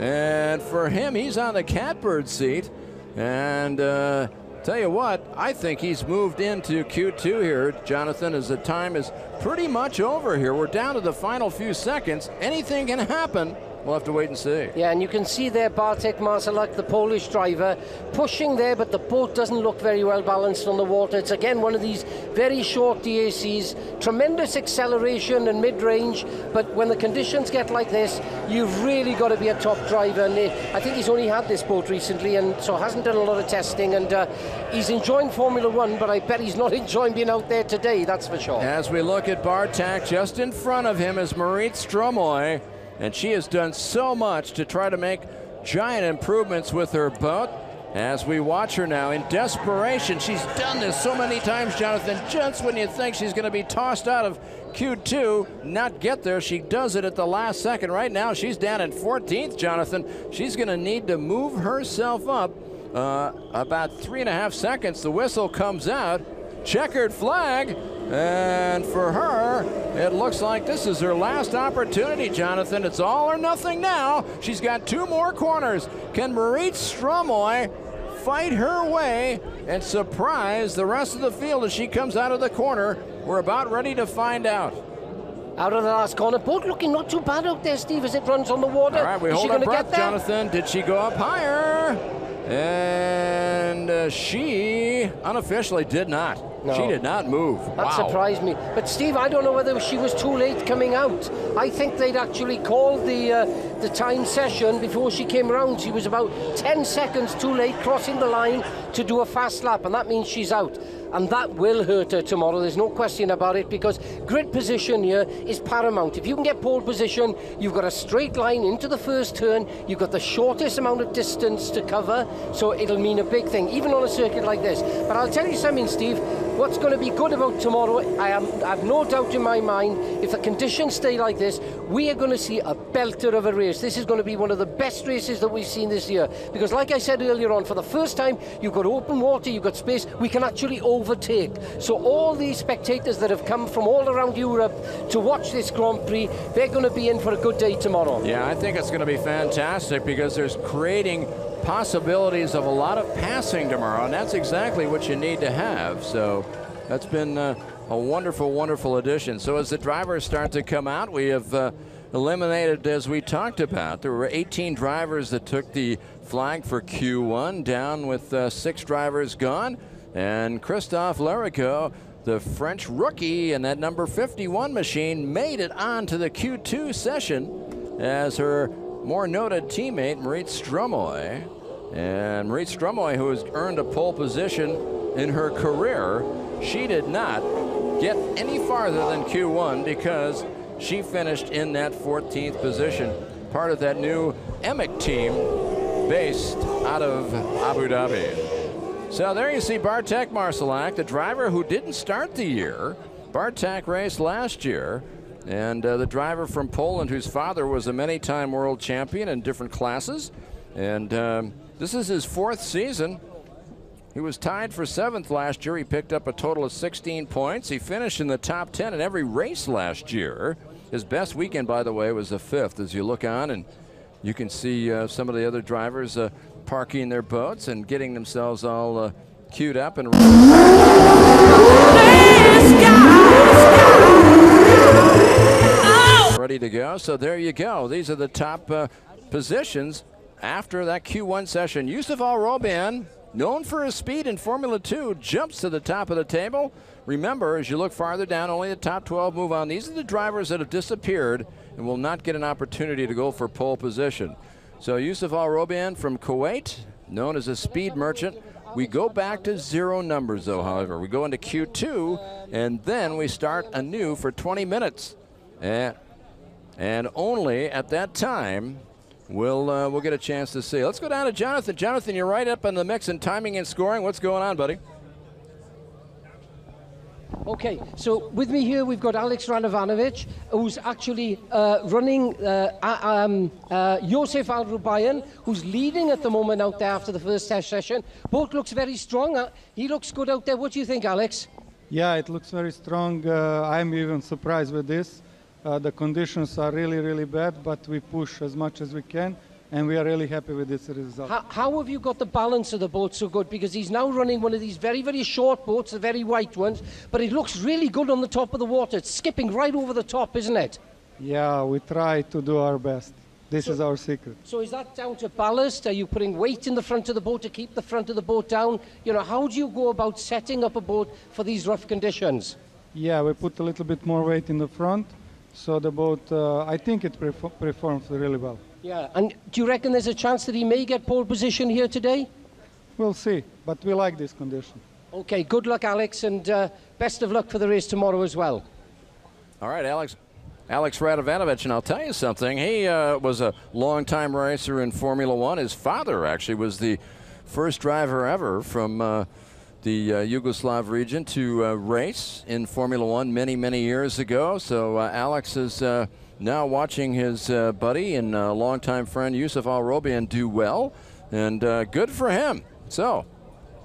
And for him, he's on the catbird seat. And tell you what, I think he's moved into Q2 here, Jonathan, as the time is pretty much over here. We're down to the final few seconds. Anything can happen. We'll have to wait and see. Yeah, and you can see there Bartek Marzalak, the Polish driver, pushing there, but the boat doesn't look very well balanced on the water. It's again one of these very short DACs, tremendous acceleration and mid-range, but when the conditions get like this, you've really got to be a top driver. And I think he's only had this boat recently, and so hasn't done a lot of testing, and he's enjoying Formula One, but I bet he's not enjoying being out there today, that's for sure. As we look at Bartek, just in front of him is Marit Strømøy. And she has done so much to try to make giant improvements with her boat. As we watch her now in desperation, she's done this so many times, Jonathan. Just when you think she's going to be tossed out of Q2, not get there, she does it at the last second. Right now, she's down in 14th, Jonathan. She's going to need to move herself up about 3.5 seconds. The whistle comes out. Checkered flag, and for her it looks like this is her last opportunity, Jonathan. It's all or nothing now. She's got 2 more corners. Can Marit Strømøy fight her way and surprise the rest of the field as she comes out of the corner? We're about ready to find out. Out of the last corner, boat looking not too bad out there, Steve, as it runs on the water. All right, we hold our breath, Jonathan. Did she go up higher? And she unofficially did not. No. She did not move. That surprised me. But Steve, I don't know whether she was too late coming out. I think they'd actually called the time session before she came around. She was about 10 seconds too late crossing the line to do a fast lap, and that means she's out. And that will hurt her tomorrow, there's no question about it, because grid position here is paramount. If you can get pole position, you've got a straight line into the first turn, you've got the shortest amount of distance to cover, so it'll mean a big thing, even on a circuit like this. But I'll tell you something, Steve, what's going to be good about tomorrow, I have no doubt in my mind, if the conditions stay like this, we are going to see a belter of a race. This is going to be one of the best races that we've seen this year, because like I said earlier on, for the first time, you've got open water, you've got space, we can actually overtake. So all these spectators that have come from all around Europe to watch this Grand Prix, they're going to be in for a good day tomorrow. Yeah, I think it's going to be fantastic because there's creating possibilities of a lot of passing tomorrow, and that's exactly what you need to have. So that's been a wonderful, wonderful addition. So as the drivers start to come out, we have eliminated, as we talked about, there were 18 drivers that took the flag for Q1, down with 6 drivers gone. And Christophe Larigot, the French rookie, and that number 51 machine made it on to the Q2 session as her more noted teammate Marit Strømøy. And Marit Strømøy, who has earned a pole position in her career, she did not get any farther than Q1 because she finished in that 14th position, part of that new Emic team based out of Abu Dhabi. So there you see Bartek Marcellak, the driver who didn't start the year. Bartek raced last year, and the driver from Poland whose father was a many-time world champion in different classes. And this is his fourth season. He was tied for 7th last year. He picked up a total of 16 points. He finished in the top 10 in every race last year. His best weekend, by the way, was the 5th. As you look on, and you can see some of the other drivers parking their boats and getting themselves all queued up and ready to go. So there you go. These are the top positions after that Q1 session. Yousef Al-Rubaian, known for his speed in Formula 2, jumps to the top of the table. Remember, as you look farther down, only the top 12 move on. These are the drivers that have disappeared and will not get an opportunity to go for pole position. So Yousef Al-Rubaian from Kuwait, known as a speed merchant. We go back to zero numbers, though, however. We go into Q2, and then we start anew for 20 minutes. And only at that time we'll get a chance to see. Let's go down to Jonathan. Jonathan, you're right up in the mix in timing and scoring. What's going on, buddy? Okay, so with me here we've got Alex Radovanović, who's actually running Yousef Al-Rubaian, who's leading at the moment out there after the first test session. Boat looks very strong. He looks good out there. What do you think, Alex? Yeah, it looks very strong. I'm even surprised with this. The conditions are really, really bad, but we push as much as we can, and we are really happy with this result. How have you got the balance of the boat so good? Because he's now running one of these very, very short boats, the very white ones, but it looks really good on the top of the water. It's skipping right over the top, isn't it? Yeah, we try to do our best. This is our secret. So is that down to ballast? Are you putting weight in the front of the boat to keep the front of the boat down? You know, how do you go about setting up a boat for these rough conditions? Yeah, we put a little bit more weight in the front. So the boat, I think it performs really well. Yeah, and do you reckon there's a chance that he may get pole position here today? We'll see, but we like this condition. Okay, good luck, Alex, and best of luck for the race tomorrow as well. All right, Alex. Alex Radovanović, and I'll tell you something. He was a long-time racer in Formula One. His father, actually, was the first driver ever from the Yugoslav region to race in Formula One many, many years ago. So Alex is now watching his buddy and longtime friend Yousef Al-Rubaian do well, and good for him. So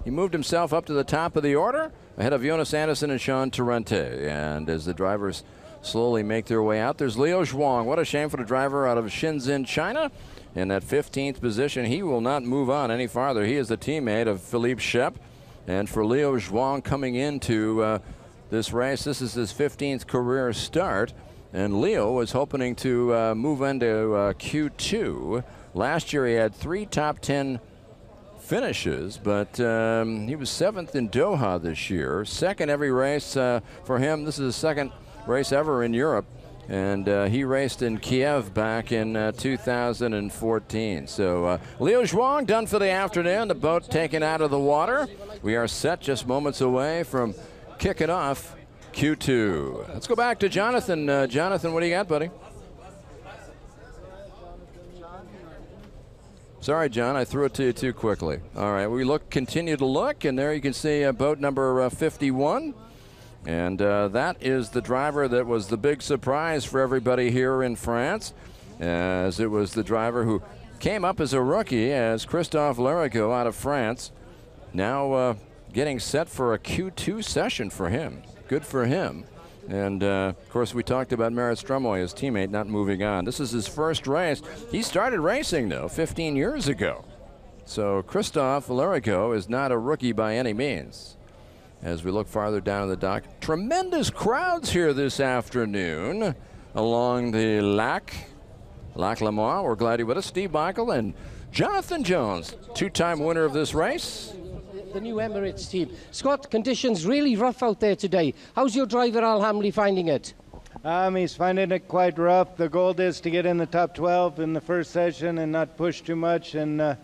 he moved himself up to the top of the order ahead of Jonas Andersson and Shaun Torrente. And as the drivers slowly make their way out, there's Leo Zhuang. What a shame for the driver out of Shenzhen, China. In that 15th position, he will not move on any farther. He is the teammate of Philippe Shep. And for Leo Zhuang coming into this race, this is his 15th career start. And Leo was hoping to move into Q2. Last year he had 3 top 10 finishes, but he was 7th in Doha this year. 2nd every race for him. This is his 2nd race ever in Europe. And he raced in Kiev back in 2014. So Leo Zhuang done for the afternoon. The boat taken out of the water. We are set just moments away from kicking off Q2. Let's go back to Jonathan. Jonathan, what do you got, buddy? Sorry, John, I threw it to you too quickly. All right, we continue to look, and there you can see boat number 51. And that is the driver that was the big surprise for everybody here in France, as it was the driver who came up as a rookie as Christophe Larigot out of France. Now getting set for a Q2 session for him. Good for him. And of course, we talked about Marit Strømøy, his teammate, not moving on. This is his first race. He started racing, though, 15 years ago. So Christophe Larigot is not a rookie by any means. As we look farther down the dock, tremendous crowds here this afternoon along the Lake Leman. We're glad you're with us. Steve Michael and Jonathan Jones, two-time winner of this race. The new Emirates team. Scott, conditions really rough out there today. How's your driver Al Hamli finding it? He's finding it quite rough. The goal is to get in the top 12 in the first session and not push too much. And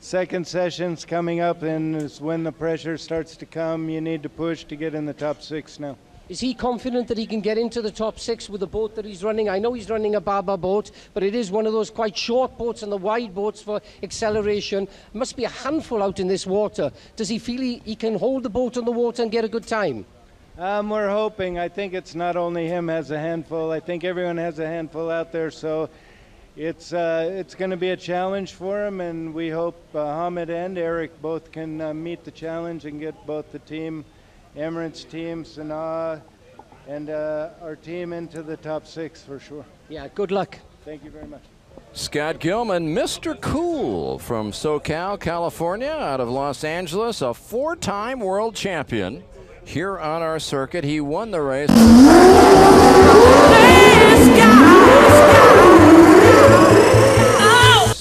second session's coming up, and is when the pressure starts to come. You need to push to get in the top 6 now. Is he confident that he can get into the top 6 with the boat that he's running? I know he's running a Baba boat, but it is one of those quite short boats and the wide boats for acceleration. Must be a handful out in this water. Does he feel he can hold the boat on the water and get a good time? We're hoping. I think it's not only him has a handful. I think everyone has a handful out there, so it's going to be a challenge for him, and we hope Ahmed and Eric both can meet the challenge and get both the team, Emirates team, Sanaa, and our team into the top 6 for sure. Yeah, good luck. Thank you very much. Scott Gillman, Mr. Cool from SoCal, California, out of Los Angeles, a 4-time world champion here on our circuit. He won the race.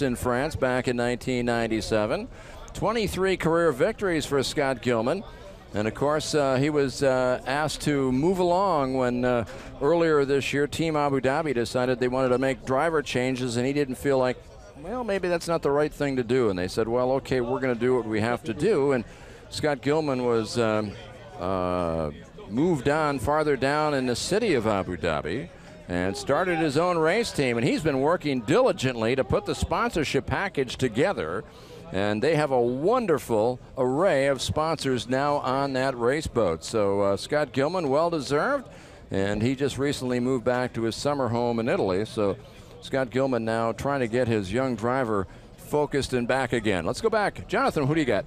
In France back in 1997. 23 career victories for Scott Gillman. And of course, he was asked to move along when earlier this year, Team Abu Dhabi decided they wanted to make driver changes, and he didn't feel like, well, maybe that's not the right thing to do. And they said, well, okay, we're going to do what we have to do. And Scott Gillman was moved on farther down in the city of Abu Dhabi and started his own race team. And he's been working diligently to put the sponsorship package together. And they have a wonderful array of sponsors now on that race boat. So Scott Gillman, well-deserved, and he just recently moved back to his summer home in Italy. So Scott Gillman now trying to get his young driver focused and back again. Let's go back. Jonathan, who do you got?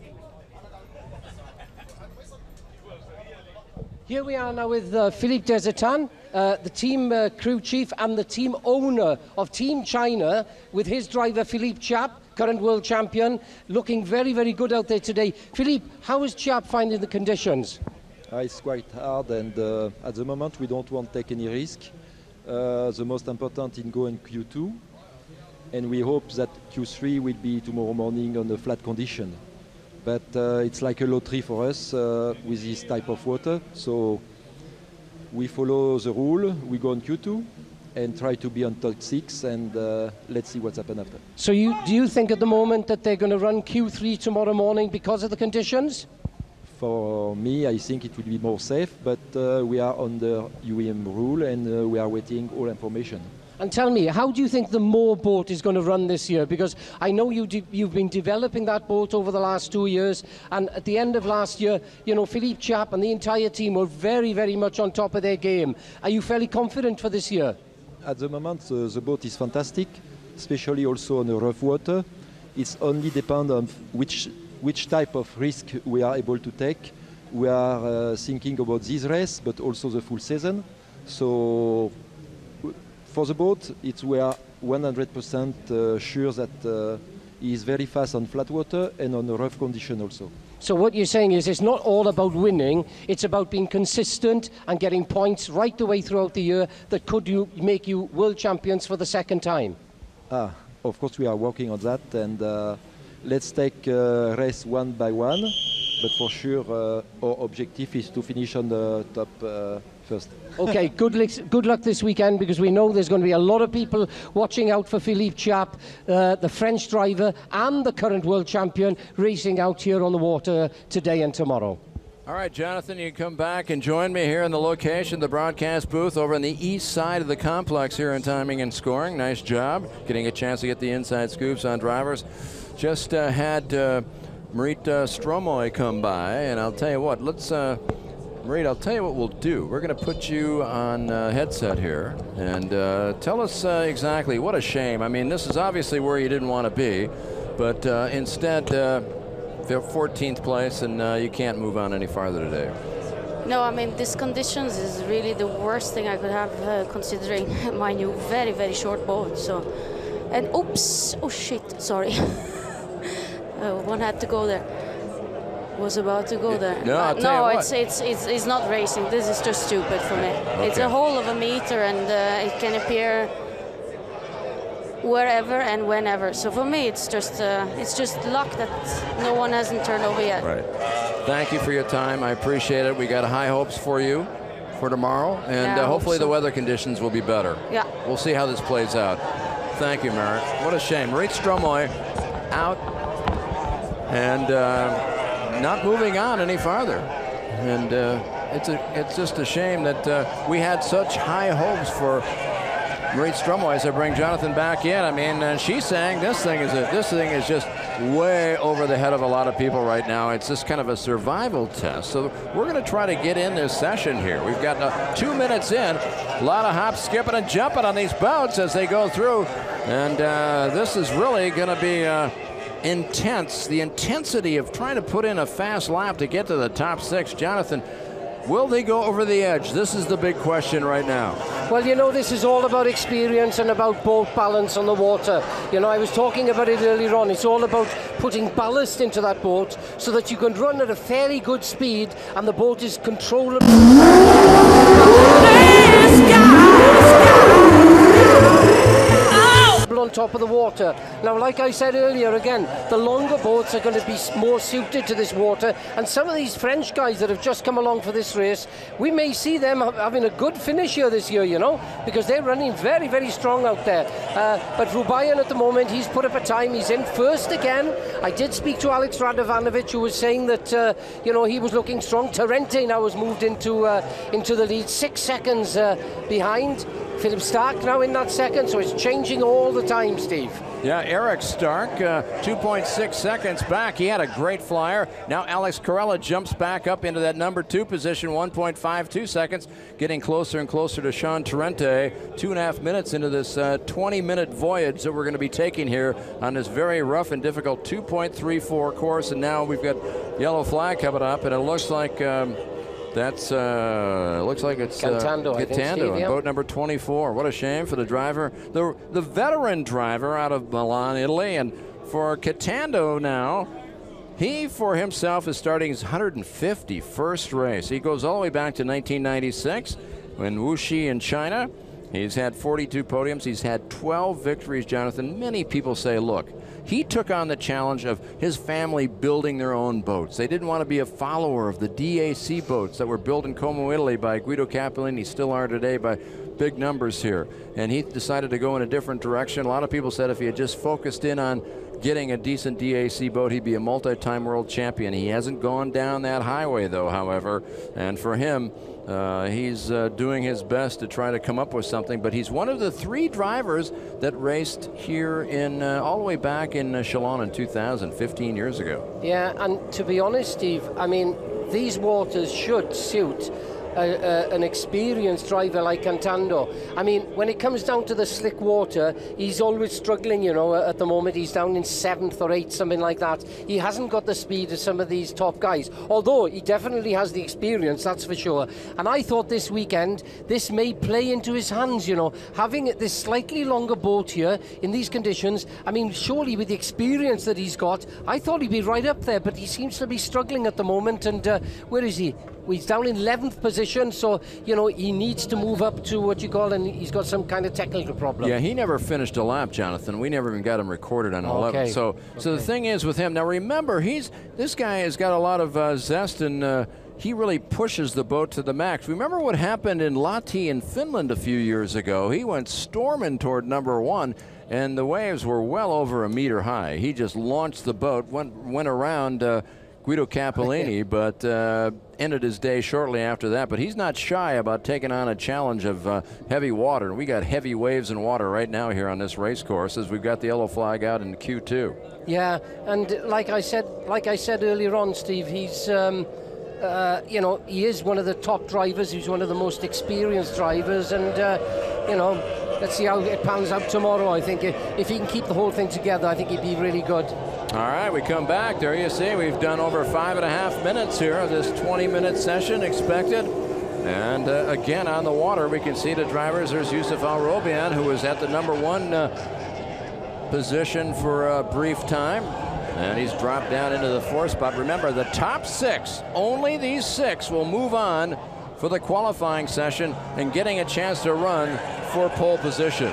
Here we are now with Philippe Dessertenne, the team crew chief and the team owner of Team China, with his driver Philippe Shep, current world champion, looking very, very good out there today. Philippe, how is Shep finding the conditions? It's quite hard, and at the moment we don't want to take any risk. The most important in going Q2, and we hope that Q3 will be tomorrow morning on the flat condition. But it's like a lottery for us with this type of water. So we follow the rule, we go on Q2 and try to be on top 6, and let's see what's happened after. So do you think at the moment that they're going to run Q3 tomorrow morning because of the conditions? For me, I think it would be more safe, but we are under UIM rule, and we are waiting all information. And tell me, how do you think the Moore boat is going to run this year? Because I know you've been developing that boat over the last 2 years, and at the end of last year, you know, Philippe Shep and the entire team were very, very much on top of their game. Are you fairly confident for this year? At the moment, the boat is fantastic, especially also on the rough water. It's only depend on which type of risk we are able to take. We are thinking about this race, but also the full season. So for the boat, we are 100% sure that he is very fast on flat water and on a rough condition also. So what you're saying is it's not all about winning, it's about being consistent and getting points right the way throughout the year that could make you world champions for the second time. Of course we are working on that, and let's take race one by one, but for sure our objective is to finish on the top first. Okay, good luck this weekend, because we know there's going to be a lot of people watching out for Philippe Shep, the French driver and the current world champion, racing out here on the water today and tomorrow. All right, Jonathan, you can come back and join me here in the location, the broadcast booth over on the east side of the complex here in timing and scoring. Nice job getting a chance to get the inside scoops on drivers. Just had Marit Strømøy come by, and I'll tell you what, let's... Marit, I'll tell you what we'll do. We're going to put you on headset here, and tell us exactly. What a shame. I mean, this is obviously where you didn't want to be, but instead, they're 14th place, and you can't move on any farther today. No, I mean, these conditions is really the worst thing I could have, considering my new very, very short boat. So, and oops, oh shit, sorry. One had to go there. Was about to go there. No, it's not racing. This is just stupid for me. Okay. It's a hole of a meter, and it can appear wherever and whenever. So for me, it's just luck that no one hasn't turned over yet. Right. Thank you for your time. I appreciate it. We got high hopes for you, for tomorrow, and hopefully the weather conditions will be better. Yeah. We'll see how this plays out. Thank you, Marit. What a shame. Marit Strømøy out and not moving on any farther. And it's just a shame that we had such high hopes for Marit Strømøy. As I bring Jonathan back in, I mean, she sang. This thing is just way over the head of a lot of people right now. It's just kind of a survival test. So we're going to try to get in this session here. We've got 2 minutes in. A lot of hop, skipping, and jumping on these boats as they go through. And this is really going to be intense. The intensity of trying to put in a fast lap to get to the top six. Jonathan, will they go over the edge? This is the big question right now. Well, you know, this is all about experience and about boat balance on the water. You know, I was talking about it earlier on. It's all about putting ballast into that boat so that you can run at a fairly good speed and the boat is controllable. On top of the water. Now, like I said earlier, again, the longer boats are going to be more suited to this water, and some of these French guys that have just come along for this race, we may see them having a good finish here this year, you know, because they're running very, very strong out there. But Rubaian at the moment, he's put up a time, he's in first again. I did speak to Alex Radovanović, who was saying that, you know, he was looking strong. Torrente now has moved into the lead, 6 seconds behind. Philippe Stark now in that second, so it's changing all the time, Steve. Yeah, Erik Stark, 2.6 seconds back. He had a great flyer. Now Alex Corella jumps back up into that number 2 position, 1.52 seconds, getting closer and closer to Shaun Torrente. 2.5 minutes into this 20-minute voyage that we're going to be taking here on this very rough and difficult 2.34 course, and now we've got yellow flag coming up, and it looks like... That's looks like it's Cantando, Cantando, boat number 24. What a shame for the driver, the veteran driver out of Milan, Italy. And for Cantando now, he for himself is starting his 151st race. He goes all the way back to 1996 when Wuxi in China. He's had 42 podiums. He's had 12 victories, Jonathan. Many people say, look, he took on the challenge of his family building their own boats. They didn't want to be a follower of the DAC boats that were built in Como, Italy by Guido Capellini, still are today by big numbers here. And he decided to go in a different direction. A lot of people said if he had just focused in on getting a decent DAC boat, he'd be a multi-time world champion. He hasn't gone down that highway, though, however. And for him, he's doing his best to try to come up with something, but he's one of the 3 drivers that raced here in all the way back in Chillon in 2015 years ago. Yeah, and to be honest, Steve, I mean, these waters should suit an experienced driver like Cantando. I mean, when it comes down to the slick water, he's always struggling, you know. At the moment, he's down in 7th or 8th, something like that. He hasn't got the speed of some of these top guys, although he definitely has the experience, that's for sure. And I thought this weekend, this may play into his hands, you know, having this slightly longer boat here in these conditions. I mean, surely with the experience that he's got, I thought he'd be right up there, but he seems to be struggling at the moment. And where is he? He's down in 11th position, so, you know, he needs to move up to what you call, and he's got some kind of technical problem. Yeah, he never finished a lap, Jonathan. We never even got him recorded on 11. So the thing is with him, now remember, this guy has got a lot of zest, and he really pushes the boat to the max. Remember what happened in Lahti in Finland a few years ago? He went storming toward number 1, and the waves were well over a meter high. He just launched the boat, went around... Guido Capellini, but ended his day shortly after that. But he's not shy about taking on a challenge of heavy water. We got heavy waves and water right now here on this race course as we've got the yellow flag out in Q2. Yeah, and like I said earlier on, Steve, he's you know, he is one of the top drivers. He's one of the most experienced drivers, and you know, let's see how it pans out tomorrow. I think if he can keep the whole thing together, I think he'd be really good. All right, we come back. There you see, we've done over 5.5 minutes here of this 20-minute session expected. And again, on the water, we can see the drivers. There's Yousef Al-Rubaian, who was at the number 1 position for a brief time. And he's dropped down into the 4th spot. Remember, the top 6, only these 6 will move on for the qualifying session and getting a chance to run for pole position.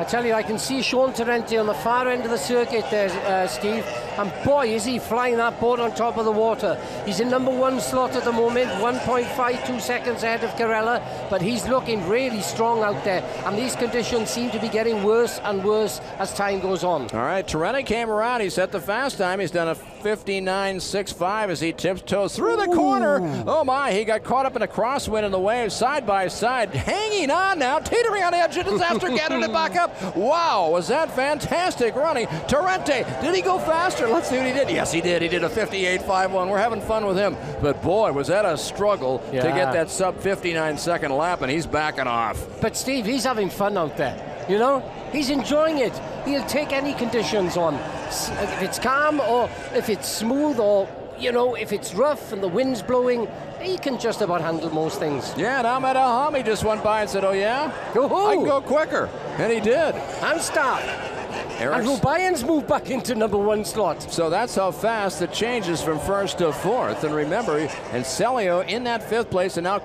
I tell you, I can see Shaun Torrente on the far end of the circuit there, Steve. And boy, is he flying that board on top of the water. He's in number one slot at the moment, 1.52 seconds ahead of Corella, but he's looking really strong out there. And these conditions seem to be getting worse and worse as time goes on. All right, Torrente came around. He set the fast time. He's done a 59.65 as he tiptoes through the corner. Oh my, he got caught up in a crosswind in the wave, side by side, hanging on now, teetering on the edge of disaster, gathering it back up. Wow, was that fantastic running. Torrente, did he go faster? Let's see what he did. Yes, he did. He did a 58.51. We're having fun with him. But boy, was that a struggle to get that sub 59-second lap, and he's backing off. But Steve, he's having fun out there. You know, he's enjoying it. He'll take any conditions on. If it's calm or if it's smooth or, you know, if it's rough and the wind's blowing, he can just about handle most things. Yeah, and Ahmed Al Hamli just went by and said, oh, yeah? I can go quicker. And he did. And Stark. And Rubaian's moved back into number one slot. So that's how fast it changes from first to fourth. And remember, and Seliö in that fifth place and now...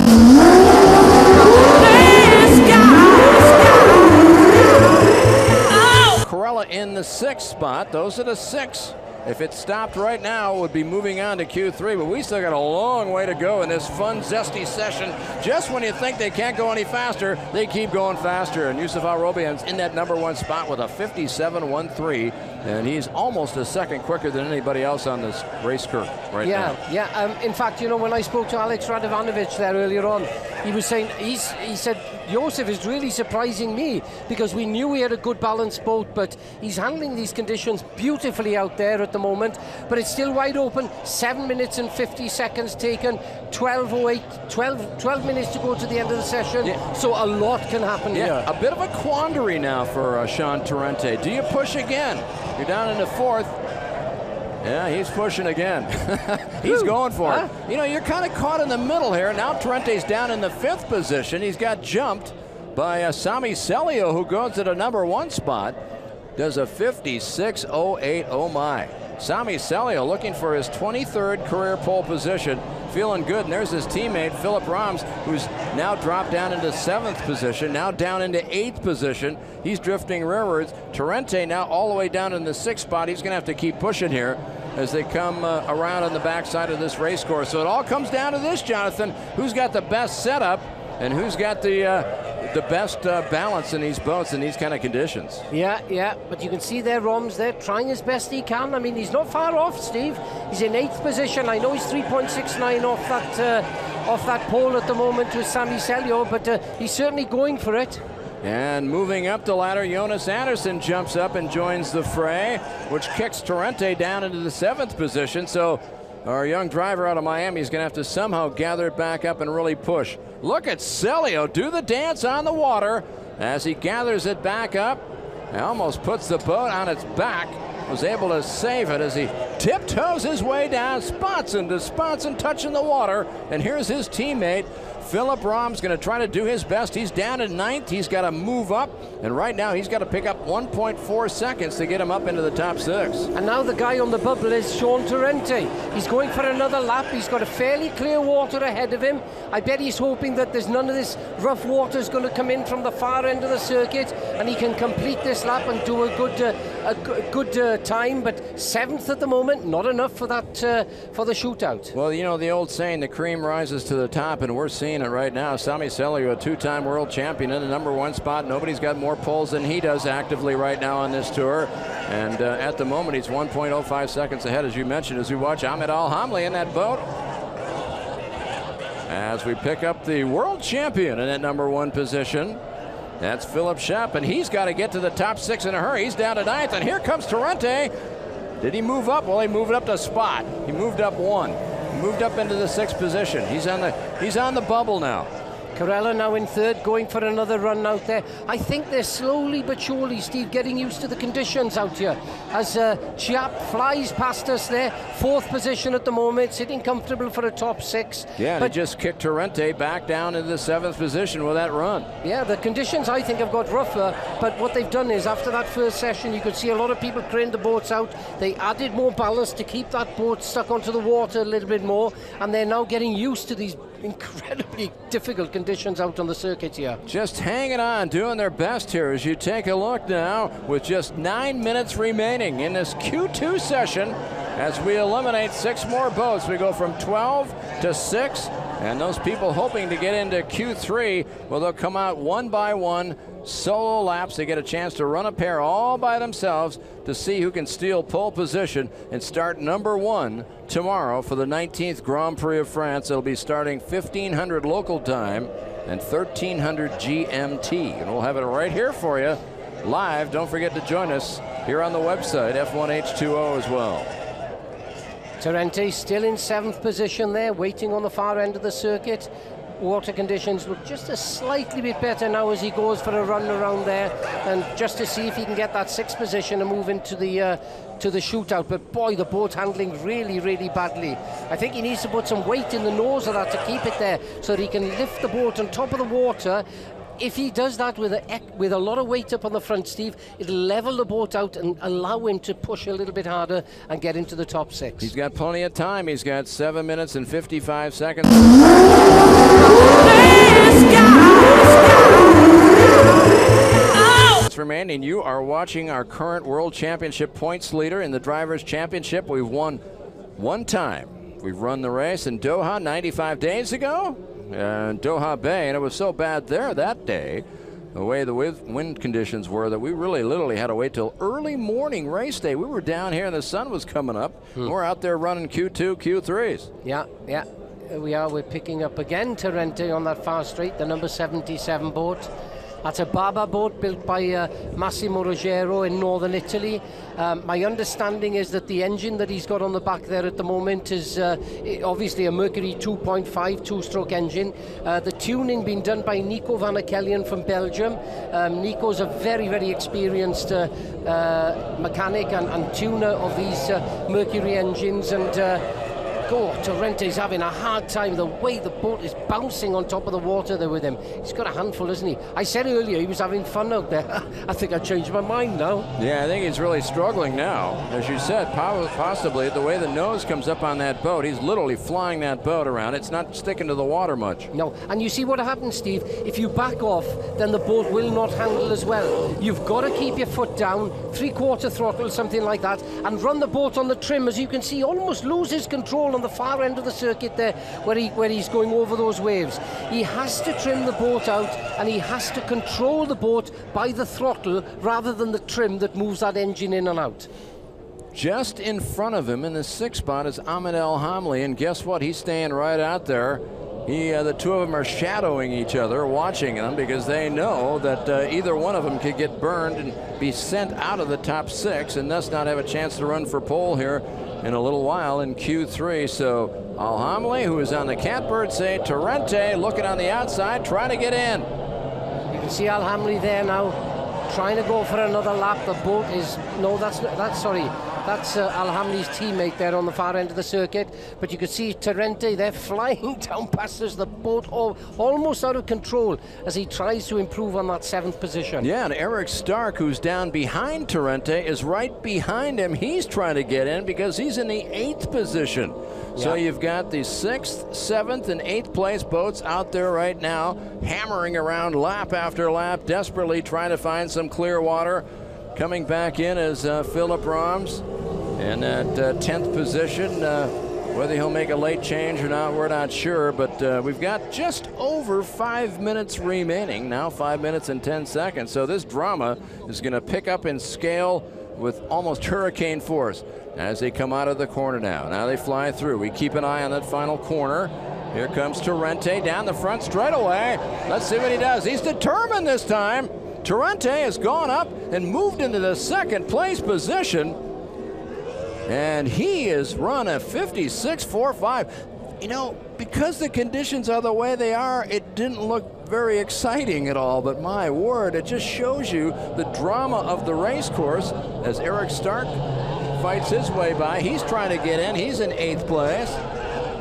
Corella in the sixth spot. Those are the six. If it stopped right now, it would be moving on to Q3, but we still got a long way to go in this fun, zesty session. Just when you think they can't go any faster, they keep going faster, and Yousef Al-Rubaian's in that number one spot with a 57.13, and he's almost a second quicker than anybody else on this race curve right now. In fact, you know, when I spoke to Alex Radovanović there earlier on, he was saying, he said, Yousef is really surprising me because we knew he had a good balanced boat, but he's handling these conditions beautifully out there at the moment, but it's still wide open. 7 minutes and 50 seconds taken, 12.08, 12 minutes to go to the end of the session, so a lot can happen here. A bit of a quandary now for Shaun Torrente. Do you push again? You're down in the fourth. Yeah, he's pushing again. He's going for it. You know, you're kind of caught in the middle here. Now Torrente's down in the fifth position. He's got jumped by Sami Seliö, who goes to the number one spot. Does a 56.08, oh my. Sami Seliö looking for his 23rd career pole position, feeling good, and there's his teammate, Philip Roms, who's now dropped down into 7th position, now down into 8th position. He's drifting rearwards. Torrente now all the way down in the 6th spot. He's gonna have to keep pushing here as they come around on the backside of this race course. So it all comes down to this, Jonathan. Who's got the best setup and who's got the best balance in these boats in these kind of conditions. Yeah, but you can see there Roms there trying his best he can. I mean, he's not far off, Steve. He's in 8th position. I know he's 3.69 off that pole at the moment with Sami Seliö, but he's certainly going for it. And moving up the ladder, Jonas Andersson jumps up and joins the fray, which kicks Torrente down into the 7th position. So our young driver out of Miami is going to have to somehow gather it back up and really push. Look at Seliö do the dance on the water as he gathers it back up. He almost puts the boat on its back. Was able to save it as he tiptoes his way down, spots and touching the water. And here's his teammate, Philip Roms, going to try to do his best. He's down in 9th. He's got to move up. And right now, he's got to pick up 1.4 seconds to get him up into the top 6. And now the guy on the bubble is Shaun Torrente. He's going for another lap. He's got a fairly clear water ahead of him. I bet he's hoping that there's none of this rough water is going to come in from the far end of the circuit. And he can complete this lap and do a good time. But 7th at the moment, not enough for that for the shootout. Well, you know, the old saying, the cream rises to the top, and we're seeing it right now. Sami Seliö, a two-time world champion in the number one spot. Nobody's got more poles than he does actively right now on this tour. And at the moment, he's 1.05 seconds ahead, as you mentioned, as we watch Ahmed Al Hamli in that boat. As we pick up the world champion in that number one position. That's Philippe Shep, and he's got to get to the top 6 in a hurry. He's down to 9th, and here comes Torrente. Did he move up? Well, he moved up to spot. He moved up one. Moved up into the 6th position. He's on the bubble now. Corella now in 3rd, going for another run out there. I think they're slowly but surely, Steve, getting used to the conditions out here. As Chiap flies past us there, 4th position at the moment, sitting comfortable for a top 6. Yeah, but he just kicked Torrente back down into the 7th position with that run. Yeah, the conditions, I think, have got rougher, but what they've done is, after that first session, you could see a lot of people craned the boats out. They added more ballast to keep that boat stuck onto the water a little bit more, and they're now getting used to these incredibly difficult conditions out on the circuit here. Just hanging on, doing their best here as you take a look now with just 9 minutes remaining in this Q2 session. As we eliminate 6 more boats, we go from 12 to 6. And those people hoping to get into Q3, well, they'll come out one by one, solo laps. They get a chance to run a pair all by themselves to see who can steal pole position and start #1 tomorrow for the 19th Grand Prix of France. It'll be starting 1500 local time and 1300 GMT. And we'll have it right here for you, live. Don't forget to join us here on the website, F1 H2O as well. Torrente still in 7th position there, waiting on the far end of the circuit. Water conditions look just a slightly bit better now as he goes for a run around there, and just to see if he can get that 6th position and move into the shootout. But boy, the boat handling really, really badly. I think he needs to put some weight in the nose of that to keep it there so that he can lift the boat on top of the water. If he does that with a lot of weight up on the front, Steve, it'll level the boat out and allow him to push a little bit harder and get into the top 6. He's got plenty of time. He's got 7 minutes and 55 seconds. Remaining. You are watching our current World Championship points leader in the Drivers' Championship. We've won 1 time. We've run the race in Doha 95 days ago. And Doha Bay, and it was so bad there that day, the way the wind conditions were, that we really literally had to wait till early morning race day. We were down here and the sun was coming up. We're out there running Q2, Q3s. Yeah, we are. We're picking up again Torrente on that far straight, the number 77 boat. That's a Baba boat built by Massimo Roggiero in northern Italy. My understanding is that the engine that he's got on the back there at the moment is obviously a Mercury 2.5 two-stroke engine. The tuning being done by Nico van Akelian from Belgium. Nico's a very, very experienced mechanic and tuner of these Mercury engines, and Torrente's having a hard time. The way the boat is bouncing on top of the water there with him. He's got a handful, isn't he? I said earlier he was having fun out there. I think I changed my mind now. Yeah, I think he's really struggling now. As you said, possibly the way the nose comes up on that boat, he's literally flying that boat around. It's not sticking to the water much. No, and you see what happens, Steve. If you back off, then the boat will not handle as well. You've got to keep your foot down, three-quarter throttle, something like that, and run the boat on the trim. As you can see, almost loses control on the far end of the circuit there where he's going over those waves. He has to trim the boat out, and he has to control the boat by the throttle rather than the trim that moves that engine in and out. Just in front of him in the 6th spot is Ahmed Al Hamli, and guess what? He's staying right out there. The two of them are shadowing each other, watching them, because they know that either one of them could get burned and be sent out of the top 6 and thus not have a chance to run for pole here in a little while in Q3. So Al Hamli, who is on the catbird seat, Torrente looking on the outside, trying to get in. You can see Al Hamli there now, trying to go for another lap. The boat is that's Al Hamli's teammate there on the far end of the circuit. But you can see Torrente there flying down past us, the boat almost out of control as he tries to improve on that 7th position. Yeah, and Erik Stark, who's down behind Torrente, is right behind him. He's trying to get in because he's in the 8th position. Yeah. So you've got the 6th, 7th, and 8th place boats out there right now, hammering around lap after lap, desperately trying to find some clear water. Coming back in is Philip Roms in that 10th position. Whether he'll make a late change or not, we're not sure, but we've got just over 5 minutes remaining. Now 5 minutes and 10 seconds. So this drama is going to pick up in scale with almost hurricane force as they come out of the corner now. Now they fly through. We keep an eye on that final corner. Here comes Torrente down the front straightaway. Let's see what he does. He's determined this time. Torrente has gone up and moved into the 2nd place position, and he has run a 56.45. You know, because the conditions are the way they are, it didn't look very exciting at all, but my word, it just shows you the drama of the race course as Erik Stark fights his way by. He's trying to get in. He's in 8th place.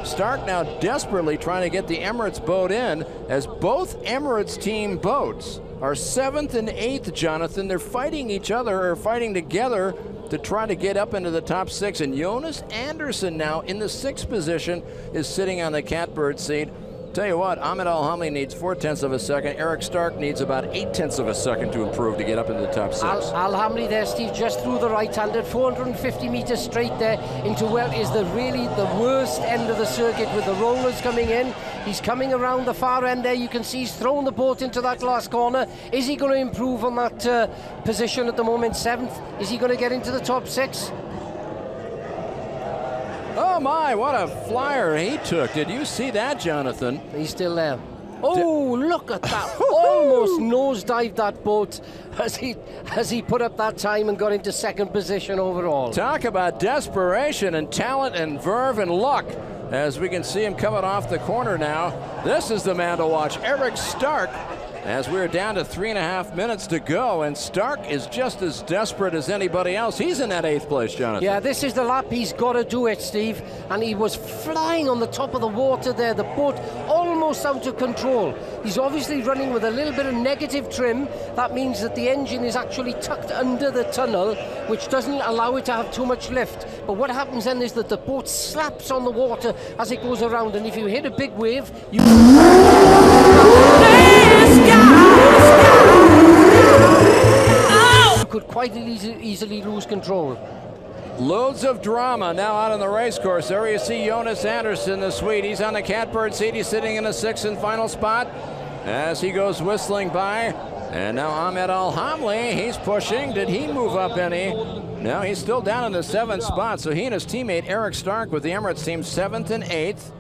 Stark now desperately trying to get the Emirates boat in, as both Emirates team boats are 7th and 8th, Jonathan. They're fighting each other, or fighting together to try to get up into the top 6. And Jonas Andersson now in the 6th position is sitting on the catbird seat. Tell you what, Ahmed Al Hamli needs 0.4 of a second. Erik Stark needs about 0.8 of a second to improve to get up into the top six. Al Hamli there, Steve, just through the right-handed, 450 meters straight there into what is the really the worst end of the circuit with the rollers coming in. He's coming around the far end there. You can see he's thrown the boat into that last corner. Is he going to improve on that position at the moment, 7th? Is he going to get into the top six? Oh my, what a flyer he took. Did you see that, Jonathan? He's still there. Oh, look at that. Almost nosedived that boat as he put up that time and got into 2nd position overall. Talk about desperation and talent and verve and luck. As we can see him coming off the corner now. This is the man to watch, Erik Stark. As we're down to 3.5 minutes to go, and Stark is just as desperate as anybody else. He's in that 8th place, Jonathan. Yeah, this is the lap he's got to do it, Steve. And he was flying on the top of the water there. The boat almost out of control. He's obviously running with a little bit of negative trim. That means that the engine is actually tucked under the tunnel, which doesn't allow it to have too much lift. But what happens then is that the boat slaps on the water as it goes around. And if you hit a big wave, you could quite easily lose control. Loads of drama now out on the race course. There you see Jonas Andersson, the Swede. He's on the catbird seat. He's sitting in the 6th and final spot as he goes whistling by. And now Ahmed Al Hamli, he's pushing. Did he move up any? No, he's still down in the 7th spot. So he and his teammate Erik Stark with the Emirates team, 7th and 8th.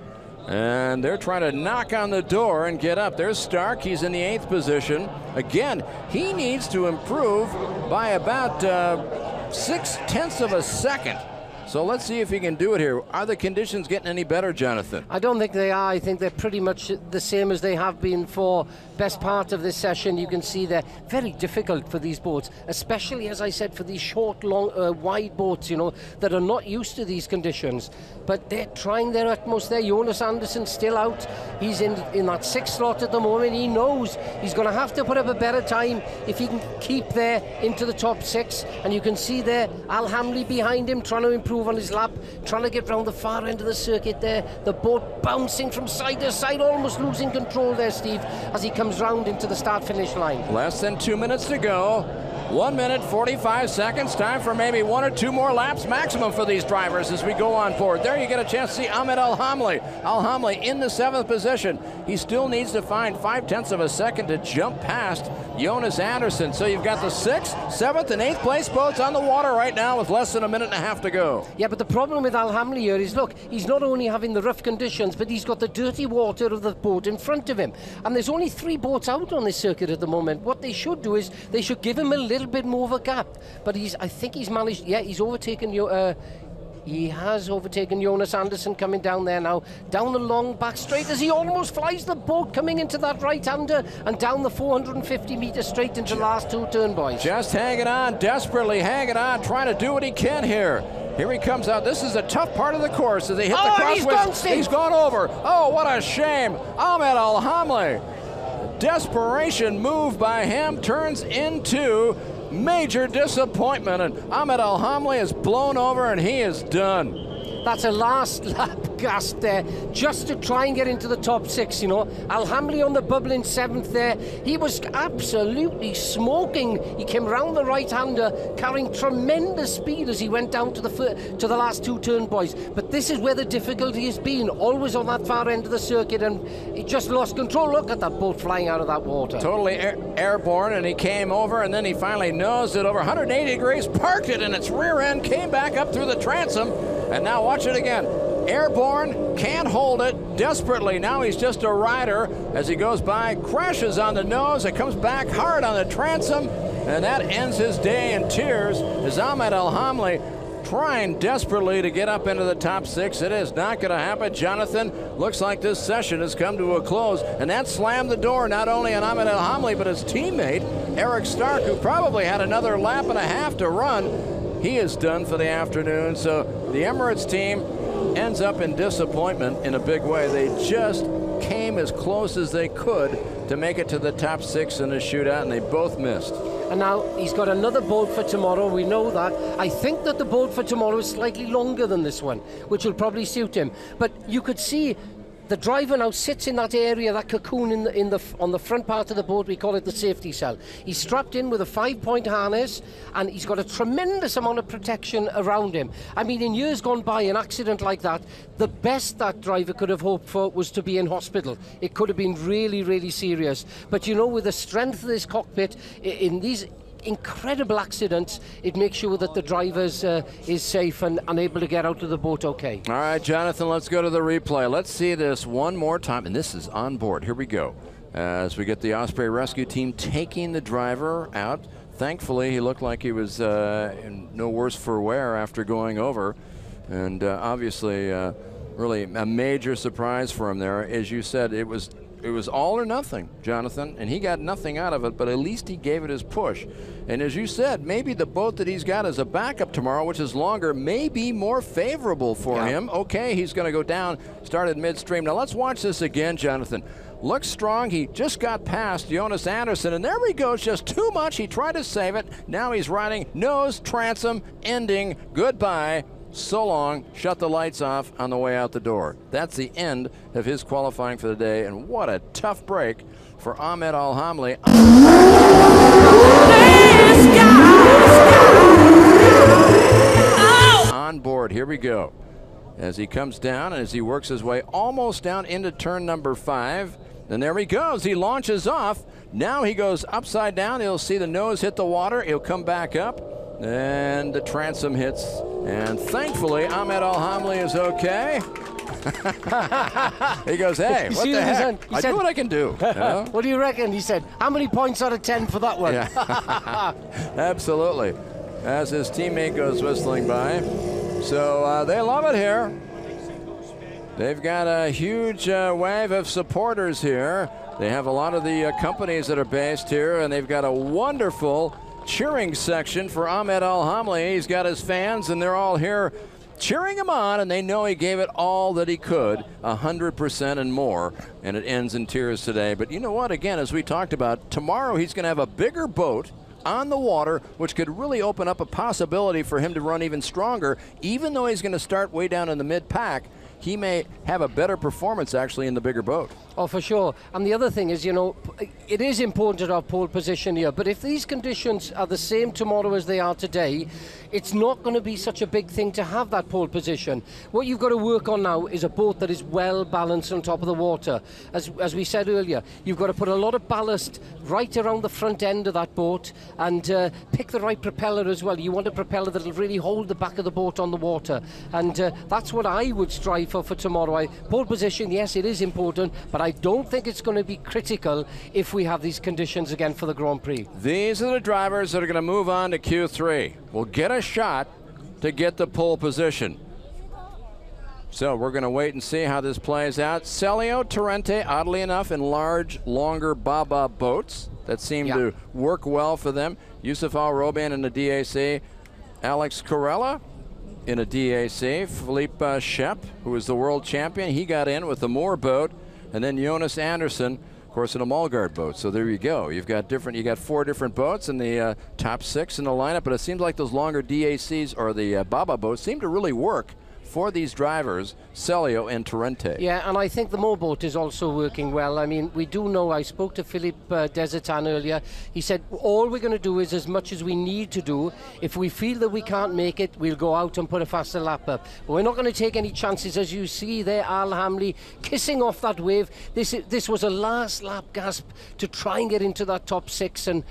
And they're trying to knock on the door and get up. There's Stark. He's in the 8th position. Again, he needs to improve by about 0.6 of a second. So let's see if he can do it here. Are the conditions getting any better, Jonathan? I don't think they are. I think they're pretty much the same as they have been for best part of this session. You can see they're very difficult for these boats, especially, as I said, for these short, long, wide boats, you know, that are not used to these conditions. But they're trying their utmost there. Jonas Andersson still out. He's in that 6th slot at the moment. He knows he's going to have to put up a better time if he can keep there into the top 6. And you can see there Al Hamli behind him trying to improve on his lap, trying to get round the far end of the circuit there. The boat bouncing from side to side, almost losing control there, Steve, as he comes round into the start-finish line. Less than 2 minutes to go. 1 minute, 45 seconds. Time for maybe 1 or 2 more laps maximum for these drivers as we go on forward. There you get a chance to see Ahmed Al Hamli. Al Hamli in the 7th position. He still needs to find 0.5 of a second to jump past Jonas Andersson. So you've got the 6th, 7th, and 8th place boats on the water right now with less than 1.5 minutes to go. Yeah, but the problem with Al Hamli here is, look, he's not only having the rough conditions, but he's got the dirty water of the boat in front of him. And there's only 3 boats out on this circuit at the moment. What they should do is they should give him a little bit more of a gap. But I think he's managed. Yeah, he's overtaken your. He has overtaken Jonas Andersson coming down there now, down the long back straight as he almost flies the boat coming into that right-hander and down the 450-meter straight into the last 2 turn, boys. Just hanging on, desperately hanging on, trying to do what he can here. Here he comes out. This is a tough part of the course as they hit the crosswinds. He's gone over. Oh, what a shame. Ahmed Al Hamli. Desperation move by him turns into major disappointment, and Ahmed Al Hamli is blown over and he is done. That's a last lap gasp there, just to try and get into the top 6, you know. Al Hamli on the bubbling 7th there. He was absolutely smoking. He came round the right-hander, carrying tremendous speed as he went down to the last 2 turn, boys. But this is where the difficulty has been, always on that far end of the circuit, and he just lost control. Look at that boat flying out of that water. Totally airborne, and he came over, and then he finally nosed it over 180 degrees, parked it in its rear end, came back up through the transom, and now watch it again. Airborne, can't hold it desperately. Now he's just a rider as he goes by, crashes on the nose. It comes back hard on the transom, and that ends his day in tears as Ahmed Al Hamli trying desperately to get up into the top 6. It is not going to happen, Jonathan. Looks like this session has come to a close, and that slammed the door not only on Ahmed Al Hamli but his teammate Erik Stark, who probably had another 1.5 laps to run. He is done for the afternoon, so the Emirates team ends up in disappointment in a big way. They just came as close as they could to make it to the top 6 in the shootout, and they both missed. And now he's got another boat for tomorrow, we know that. I think that the boat for tomorrow is slightly longer than this one, which will probably suit him. But you could see The driver now sits in that area, that cocoon on the front part of the boat. We call it the safety cell. He's strapped in with a 5-point harness, and he's got a tremendous amount of protection around him. I mean, in years gone by, an accident like that, the best that driver could have hoped for was to be in hospital. It could have been really, really serious. But you know, with the strength of this cockpit, in these incredible accidents, it makes sure that the drivers is safe and able to get out of the boat okay. All right, Jonathan, let's go to the replay. Let's see this one more time, and this is on board. Here we go. As we get the Osprey Rescue Team taking the driver out. Thankfully, he looked like he was no worse for wear after going over, and obviously really a major surprise for him there. As you said, it was all or nothing, Jonathan, and he got nothing out of it, but at least he gave it his push. And as you said, maybe the boat that he's got as a backup tomorrow, which is longer, may be more favorable for him. Okay, he's going to go down, started midstream. Now let's watch this again, Jonathan. Looks strong. He just got past Jonas Andersson, and there he goes, just too much. He tried to save it. Now he's riding nose, transom, ending, goodbye. So long, shut the lights off on the way out the door. That's the end of his qualifying for the day, and what a tough break for Ahmed Al Hamli. On board, here we go. As he comes down, and as he works his way almost down into turn number 5, and there he goes, he launches off. Now he goes upside down, he'll see the nose hit the water, he'll come back up, and the transom hits, and thankfully Ahmed Al Hamli is okay. He goes, hey, what the heck? I do what I can do. You know? What do you reckon? He said, how many points out of 10 for that one? Yeah. Absolutely. As his teammate goes whistling by. So they love it here. They've got a huge wave of supporters here. They have a lot of the companies that are based here, and they've got a wonderful cheering section for Ahmed Al Hamli. He's got his fans, and they're all here cheering him on, and they know he gave it all that he could, 100% and more, and it ends in tears today. But you know what, again, as we talked about, tomorrow he's going to have a bigger boat on the water, which could really open up a possibility for him to run even stronger. Even though he's going to start way down in the mid-pack, he may have a better performance actually in the bigger boat. Oh, for sure. And the other thing is, you know, it is important to have pole position here, but if these conditions are the same tomorrow as they are today, it's not going to be such a big thing to have that pole position. What you've got to work on now is a boat that is well balanced on top of the water. As we said earlier, you've got to put a lot of ballast right around the front end of that boat, and pick the right propeller as well. You want a propeller that'll really hold the back of the boat on the water, and that's what I would strive for tomorrow. Pole position, yes, it is important, but I don't think it's going to be critical if we have these conditions again for the Grand Prix. These are the drivers that are going to move on to Q3. We'll get a shot to get the pole position. So we're going to wait and see how this plays out. Seliö, Torrente, oddly enough, in large, longer Baba boats that seem to work well for them. Yousef Al-Rubaian in the DAC. Alex Corella in a DAC. Philippe Shep, who is the world champion, he got in with the Moore boat. And then Jonas Andersson, of course, in a Malgard boat. So there you go. You've got different. You got 4 different boats in the top 6 in the lineup. But it seems like those longer DACs or the Baba boats seem to really work for these drivers, Seliö and Torrente. Yeah, and I think the Moore boat is also working well. I mean, we do know, I spoke to Philippe Dessertenne earlier. He said, all we're going to do is as much as we need to do. If we feel that we can't make it, we'll go out and put a faster lap up. But we're not going to take any chances. As you see there, Al Hamli kissing off that wave. This was a last lap gasp to try and get into that top 6, and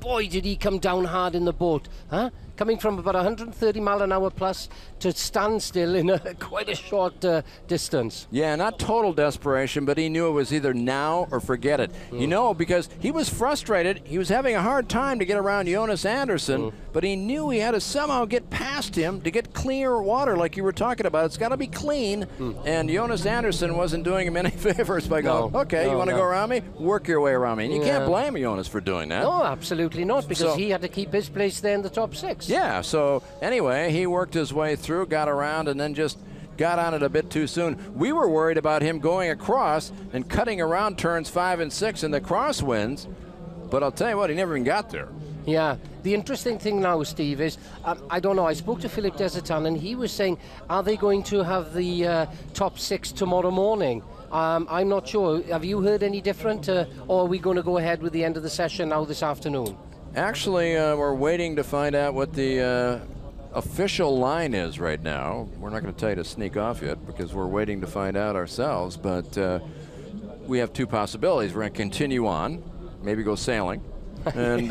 boy, did he come down hard in the boat. Huh? Coming from about 130 mile an hour plus to stand still in quite a short distance. Yeah, not total desperation, but he knew it was either now or forget it. You know, because he was frustrated. He was having a hard time to get around Jonas Andersson, but he knew he had to somehow get past him to get clear water like you were talking about. It's got to be clean, and Jonas Andersson wasn't doing him any favors by going, you want to go around me? Work your way around me. And you can't blame Jonas for doing that. No, absolutely not, because he had to keep his place there in the top 6. Yeah, so anyway, he worked his way through, got around, and then just got on it a bit too soon. We were worried about him going across and cutting around turns 5 and 6 in the crosswinds, but I'll tell you what, he never even got there. Yeah, the interesting thing now, Steve, is, I don't know, I spoke to Philippe Dessertenne and he was saying, are they going to have the top six tomorrow morning? I'm not sure. Have you heard any different, or are we going to go ahead with the end of the session now this afternoon? Actually, we're waiting to find out what the official line is right now. We're not going to tell you to sneak off yet because we're waiting to find out ourselves, but we have two possibilities. We're going to continue on, maybe go sailing, and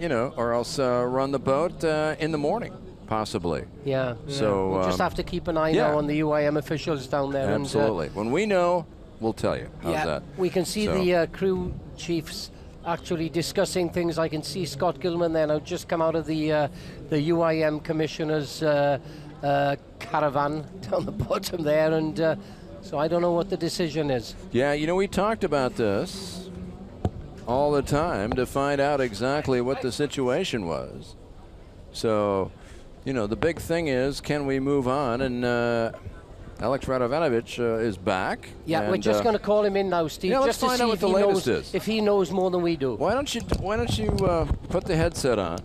you know, or else run the boat in the morning, possibly. Yeah. So we'll just have to keep an eye now on the UIM officials down there. Absolutely. And, when we know, we'll tell you. How's that? We can see the crew chiefs actually discussing things. I can see Scott Gillman there now, just come out of the UIM commissioner's caravan down the bottom there, and so I don't know what the decision is. Yeah, you know, we talked about this all the time to find out exactly what the situation was. So, you know, the big thing is, can we move on? And Alex Radovanović is back. Yeah, we're just going to call him in now, Steve. Yeah, let's find out what the latest is. If he knows more than we do. Why don't you put the headset on?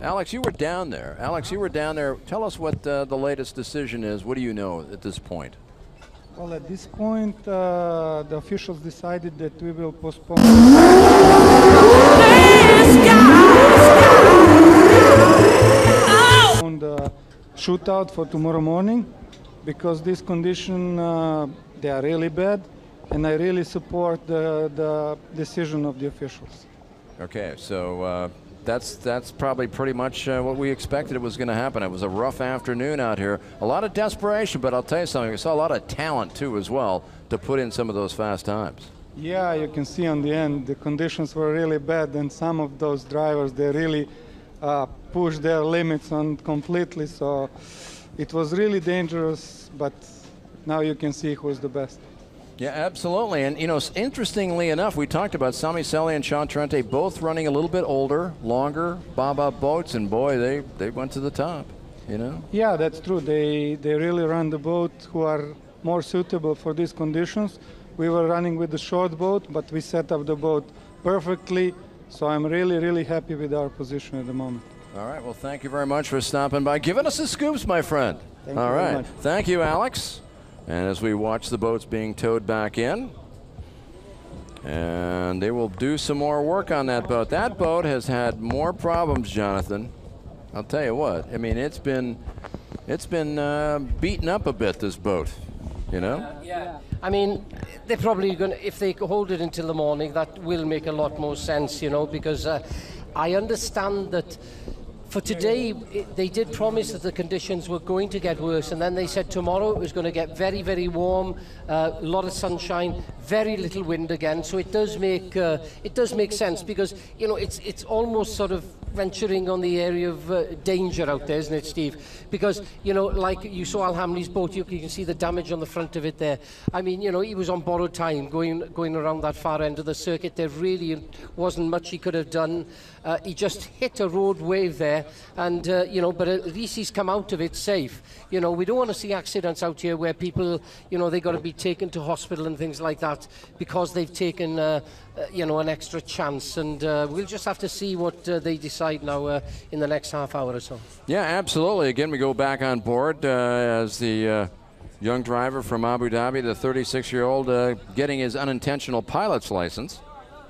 Alex, you were down there. Tell us what the latest decision is. What do you know at this point? Well, at this point, the officials decided that we will postpone the shootout for tomorrow morning, because this condition, they are really bad, and I really support the decision of the officials. Okay, so that's probably pretty much what we expected it was going to happen. It was a rough afternoon out here. A lot of desperation, but I'll tell you something, we saw a lot of talent too as well to put in some of those fast times. Yeah, you can see on the end, the conditions were really bad, and some of those drivers, they really pushed their limits on completely, so it was really dangerous, but now you can see who's the best. Yeah, absolutely. And, you know, interestingly enough, we talked about Sami Seliö and Shaun Torrente both running a little bit older, longer Baba boats, and boy, they went to the top, you know? Yeah, that's true. They really run the boat who are more suitable for these conditions. We were running with the short boat, but we set up the boat perfectly, so I'm really, really happy with our position at the moment. All right, well, thank you very much for stopping by, giving us the scoops, my friend. All right, thank you, Alex. And as we watch the boats being towed back in, and they will do some more work on that boat. That boat has had more problems, Jonathan. I'll tell you what. I mean, it's been beaten up a bit, this boat, you know? Yeah. I mean, they're probably going to, if they hold it until the morning, that will make a lot more sense, you know, because I understand that. For today, they did promise that the conditions were going to get worse, and then they said tomorrow it was going to get very, very warm, a lot of sunshine, very little wind again. So it does make sense, because, you know, it's almost sort of venturing on the area of danger out there, isn't it, Steve? Because, you know, like you saw Al Hamli's boat, you can see the damage on the front of it there. I mean, you know, he was on borrowed time going around that far end of the circuit. There really wasn't much he could have done. He just hit a road wave there, and, you know, but at least he's come out of it safe. You know, we don't want to see accidents out here where people, you know, they got to be taken to hospital and things like that because they've taken, you know, an extra chance. And we'll just have to see what they decide now in the next half hour or so. Yeah, absolutely. Again, we go back on board as the young driver from Abu Dhabi, the 36-year-old, getting his unintentional pilot's license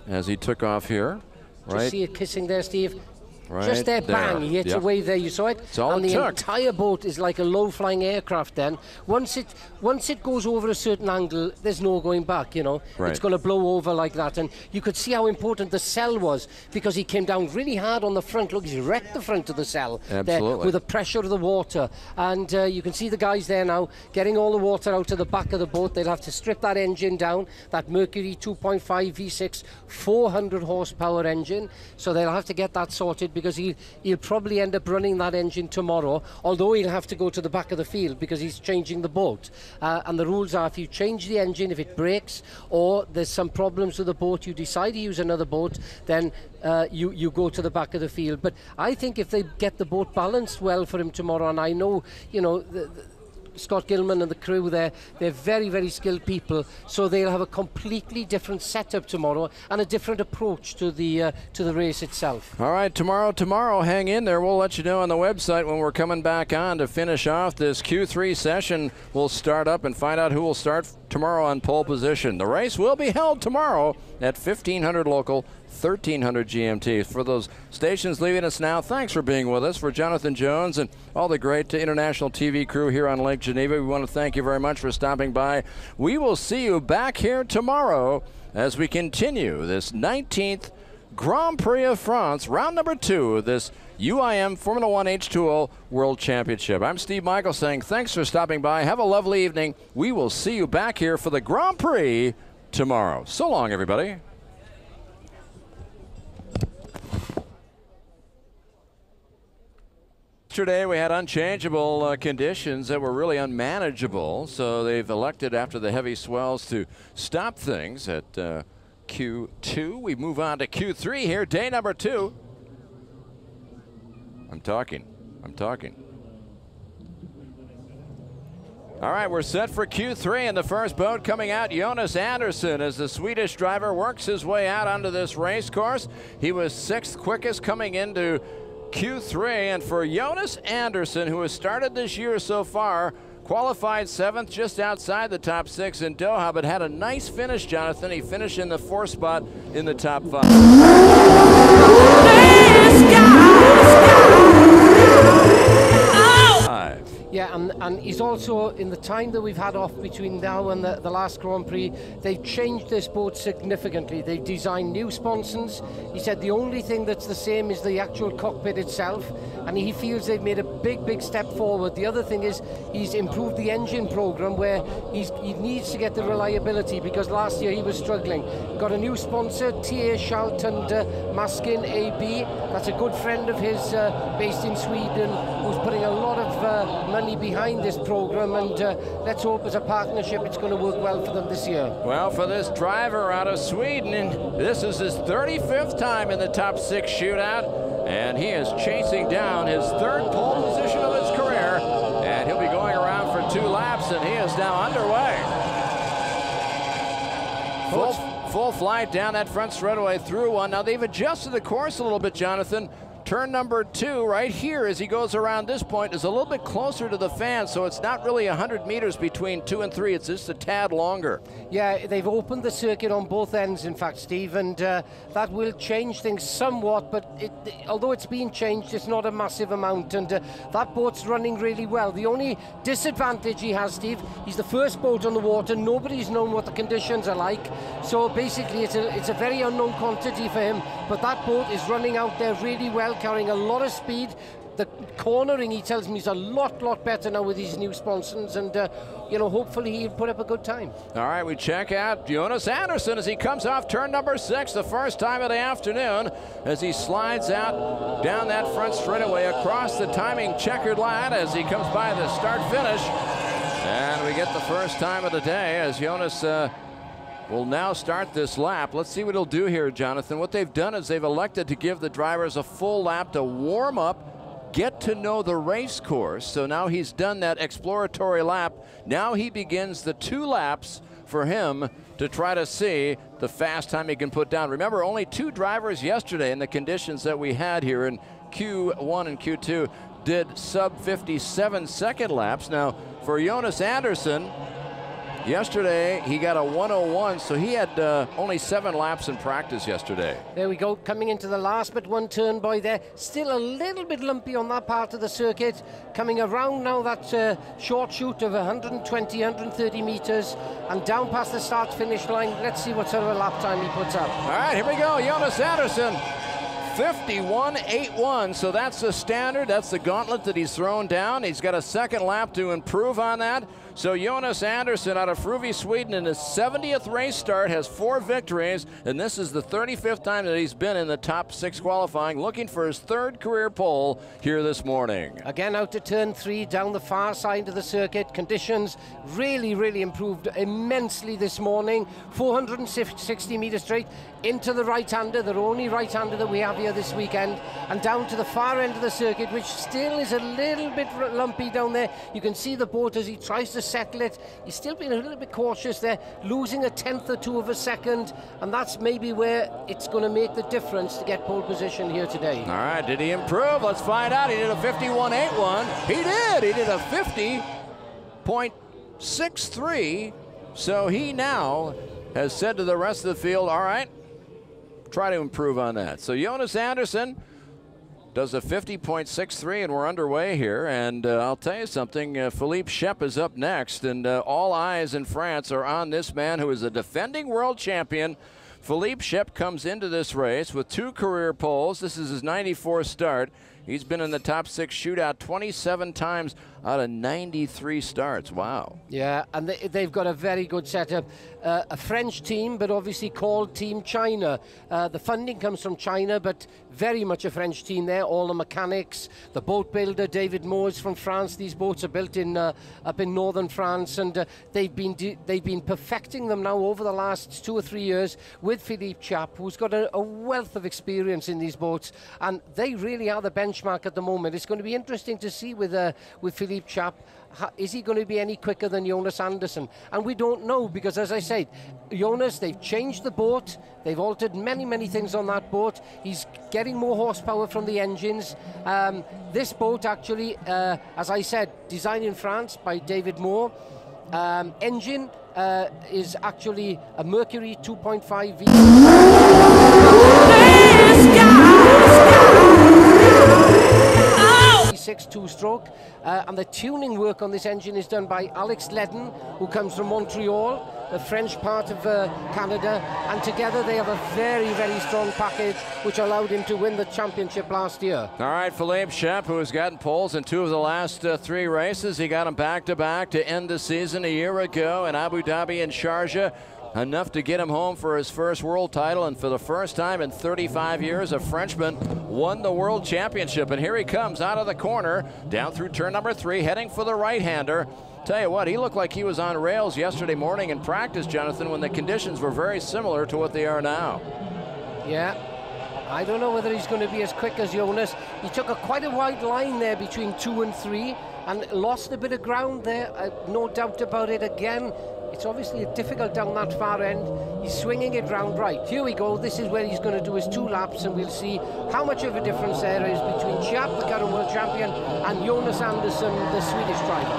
as he took off here. Right. Just see it kissing there, Steve. Right, just there, bang, he hits a wave there, you saw it? It's all and it the took. Entire boat is like a low-flying aircraft then. Once it goes over a certain angle, there's no going back, you know. Right. It's going to blow over like that. And you could see how important the sail was, because he came down really hard on the front. Look, he's wrecked the front of the sail there with the pressure of the water. And you can see the guys there now getting all the water out of the back of the boat. They'll have to strip that engine down, that Mercury 2.5 V6 400-horsepower engine. So they'll have to get that sorted, because he'll probably end up running that engine tomorrow, although he'll have to go to the back of the field because he's changing the boat. And the rules are, if you change the engine, if it breaks or there's some problems with the boat, you decide to use another boat, then you go to the back of the field. But I think if they get the boat balanced well for him tomorrow, and I know, you know, Scott Gillman and the crew there, they're very, very skilled people, so they'll have a completely different setup tomorrow and a different approach to the race itself. All right, tomorrow, hang in there. We'll let you know on the website when we're coming back on to finish off this Q3 session. We'll start up and find out who will start tomorrow on pole position. The race will be held tomorrow at 1500 local, 1300 GMT. For those stations leaving us now, thanks for being with us. For Jonathan Jones and all the great international TV crew here on Lake Geneva, we want to thank you very much for stopping by. We will see you back here tomorrow as we continue this 19th Grand Prix of France, round number 2 of this UIM Formula One H2O World Championship. I'm Steve Michael saying thanks for stopping by. Have a lovely evening. We will see you back here for the Grand Prix tomorrow. So long, everybody. Yesterday we had unchangeable conditions that were really unmanageable, so they've elected after the heavy swells to stop things at Q2. We move on to Q3 here, day number 2. I'm talking. All right, we're set for Q3, and the first boat coming out, Jonas Andersson, as the Swedish driver works his way out onto this race course. He was 6th quickest coming into Q3, and for Jonas Andersson, who has started this year so far, qualified 7th, just outside the top 6 in Doha, but had a nice finish, Jonathan. He finished in the 4th spot in the top 5. Yeah, and he's also, in the time that we've had off between now and the last Grand Prix, they've changed this boat significantly. They've designed new sponsons. He said the only thing that's the same is the actual cockpit itself, and he feels they've made a big, big step forward. The other thing is he's improved the engine program, where he needs to get the reliability, because last year he was struggling. Got a new sponsor, T.A. Charlton Maskin AB. That's a good friend of his based in Sweden, who's putting a lot of money behind this program, and let's hope as a partnership it's going to work well for them this year. Well, for this driver out of Sweden, this is his 35th time in the top 6 shootout, and he is chasing down his 3rd pole position of his career, and he'll be going around for 2 laps, and he is now underway. Full flight down that front straightaway through one. Now they've adjusted the course a little bit, Jonathan. Turn number 2 right here, as he goes around this point, is a little bit closer to the fan, so it's not really 100 meters between 2 and 3. It's just a tad longer. Yeah, they've opened the circuit on both ends, in fact, Steve, and that will change things somewhat, but although it's been changed, it's not a massive amount, and that boat's running really well. The only disadvantage he has, Steve, he's the first boat on the water. Nobody's known what the conditions are like, so basically it's a very unknown quantity for him, but that boat is running out there really well, carrying a lot of speed. The cornering, he tells me, is a lot better now with these new sponsors, and you know, hopefully he'll put up a good time. All right, we check out Jonas Andersson as he comes off turn number 6, the first time of the afternoon, as he slides out down that front straightaway across the timing checkered line as he comes by the start finish, and we get the first time of the day as Jonas will now start this lap. Let's see what he'll do here, Jonathan. What they've done is they've elected to give the drivers a full lap to warm up, get to know the race course. So now he's done that exploratory lap. Now he begins the 2 laps for him to try to see the fast time he can put down. Remember, only 2 drivers yesterday in the conditions that we had here in Q1 and Q2 did sub 57-second laps. Now, for Jonas Andersson, yesterday he got a 101, so he had only 7 laps in practice yesterday. There we go, coming into the last but one turn by there. Still a little bit lumpy on that part of the circuit. Coming around now that short shoot of 120, 130 meters, and down past the start-finish line. Let's see what sort of a lap time he puts up. All right, here we go, Jonas Andersson. 51.81, so that's the standard. That's the gauntlet that he's thrown down. He's got a second lap to improve on that. So Jonas Andersson out of Fruvi, Sweden, in his 70th race start, has 4 victories, and this is the 35th time that he's been in the top 6 qualifying, looking for his 3rd career pole here this morning. Again, out to turn 3, down the far side of the circuit. Conditions really improved immensely this morning. 460-meter straight into the right-hander, the only right-hander that we have here this weekend, and down to the far end of the circuit, which still is a little bit lumpy down there. You can see the boat as he tries to settle it. He's still been a little bit cautious there, losing a tenth or two of a second, and that's maybe where it's going to make the difference to get pole position here today. All right, did he improve? Let's find out. He did a 51.81. He did. He did a 50.63. So he now has said to the rest of the field, all right, try to improve on that. So Jonas Andersson does a 50.63, and we're underway here. And I'll tell you something, Philippe Shep is up next, and all eyes in France are on this man who is a defending world champion. Philippe Shep comes into this race with 2 career poles. This is his 94th start. He's been in the top 6 shootout 27 times out of 93 starts. Wow. Yeah, and they've got a very good setup. A French team, but obviously called Team China. The funding comes from China, but very much a French team there. All the mechanics, the boat builder, David Moore, is from France. These boats are built in up in northern France, and they've been perfecting them now over the last 2 or 3 years with Philippe Shep, who's got a wealth of experience in these boats, and they really are the benchmark at the moment. It's going to be interesting to see with Philippe Shep, is he going to be any quicker than Jonas Andersson? And we don't know, because as I said, Jonas, they've changed the boat, they've altered many things on that boat. He's getting more horsepower from the engines. This boat actually, as I said, designed in France by David Moore. Engine is actually a Mercury 2.5 V6 two-stroke, and the tuning work on this engine is done by Alex Ledden, who comes from Montreal, the French part of Canada, and together they have a very strong package which allowed him to win the championship last year. All right, Philippe Shep, who has gotten poles in 2 of the last 3 races. He got them back-to-back to end the season a year ago in Abu Dhabi and Sharjah, enough to get him home for his 1st world title, and for the first time in 35 years, a Frenchman won the world championship. And here he comes out of the corner, down through turn number 3, heading for the right-hander. Tell you what, he looked like he was on rails yesterday morning in practice, Jonathan, when the conditions were very similar to what they are now. Yeah, I don't know whether he's going to be as quick as Jonas. He took quite a wide line there between 2 and 3 and lost a bit of ground there, no doubt about it. Again, it's obviously difficult down that far end. He's swinging it round right. Here we go. This is where he's going to do his 2 laps, and we'll see how much of a difference there is between Shep, the current world champion, and Jonas Andersson, the Swedish driver.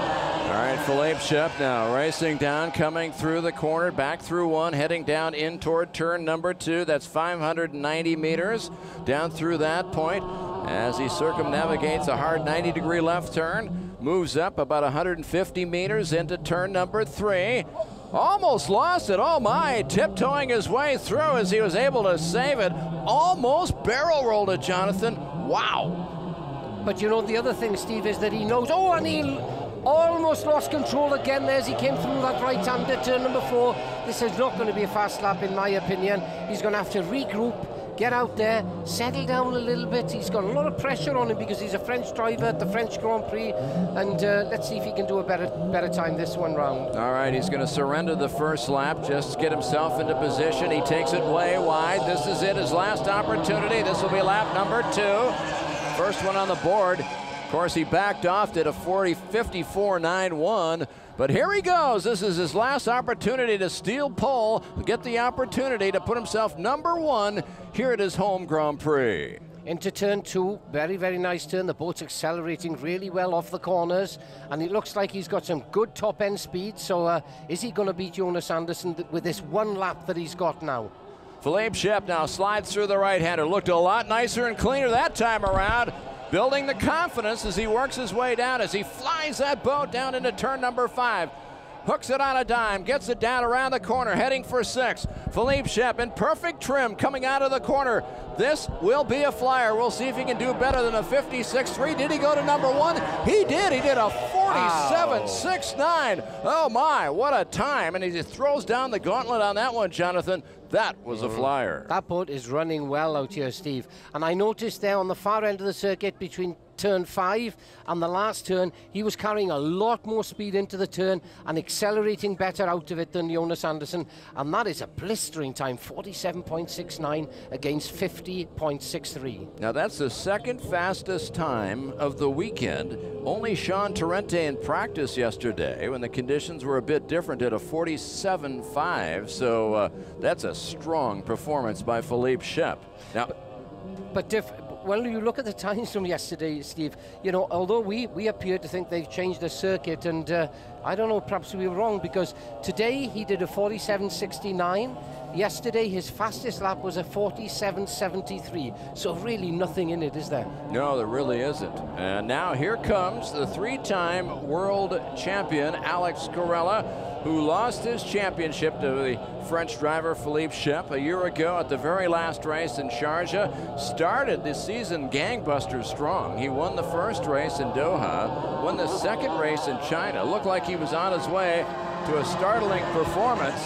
All right, Philippe Shep now racing down, coming through the corner, back through 1, heading down in toward turn number 2. That's 590 meters down through that point. As he circumnavigates a hard 90-degree left turn, moves up about 150 meters into turn number 3. Almost lost it. Oh my, tiptoeing his way through as he was able to save it. Almost barrel rolled it, Jonathan. Wow. But you know, the other thing, Steve, is that he knows. Oh, and he almost lost control again there as he came through that right-hander, turn number 4. This is not going to be a fast lap, in my opinion. He's going to have to regroup, get out there, settle down a little bit. He's got a lot of pressure on him because he's a French driver at the French Grand Prix, and let's see if he can do a better time this one round. All right, he's going to surrender the 1st lap, just get himself into position. He takes it way wide. This is it, his last opportunity. This will be lap number 2. 1st one on the board. Of course, he backed off, did a 40.54.91. But here he goes. This is his last opportunity to steal pole, get the opportunity to put himself number 1 here at his home Grand Prix. Into turn 2, very nice turn. The boat's accelerating really well off the corners, and it looks like he's got some good top-end speed. So is he going to beat Jonas Andersson with this 1 lap that he's got now? Philippe Shep now slides through the right-hander. Looked a lot nicer and cleaner that time around, building the confidence as he works his way down, as he flies that boat down into turn number 5. hooks it on a dime, gets it down around the corner, heading for six. Philippe Shep in perfect trim coming out of the corner. This will be a flyer. We'll see if he can do better than a 56.3. Did he go to number one? He did. He did a 47.69. Oh my, what a time. And he just throws down the gauntlet on that one, Jonathan. That was a flyer. That boat is running well out here, Steve. And I noticed there on the far end of the circuit between turn 5 and the last turn, he was carrying a lot more speed into the turn and accelerating better out of it than Jonas Andersson, and that is a blistering time, 47.69 against 50.63. Now that's the second fastest time of the weekend. Only Shaun Torrente in practice yesterday, when the conditions were a bit different, at a 47.5, so that's a strong performance by Philippe Shep. Now, but if when you look at the times from yesterday, Steve, you know, although we appear to think they've changed the circuit, and I don't know, perhaps we were wrong, because today he did a 47.69. Yesterday, his fastest lap was a 47.73. So really nothing in it, is there? No, there really isn't. And now here comes the three-time world champion, Alex Corella, who lost his championship to the French driver Philippe Shep a year ago at the very last race in Sharjah. Started this season gangbusters strong. He won the first race in Doha, won the second race in China. Looked like he was on his way to a startling performance,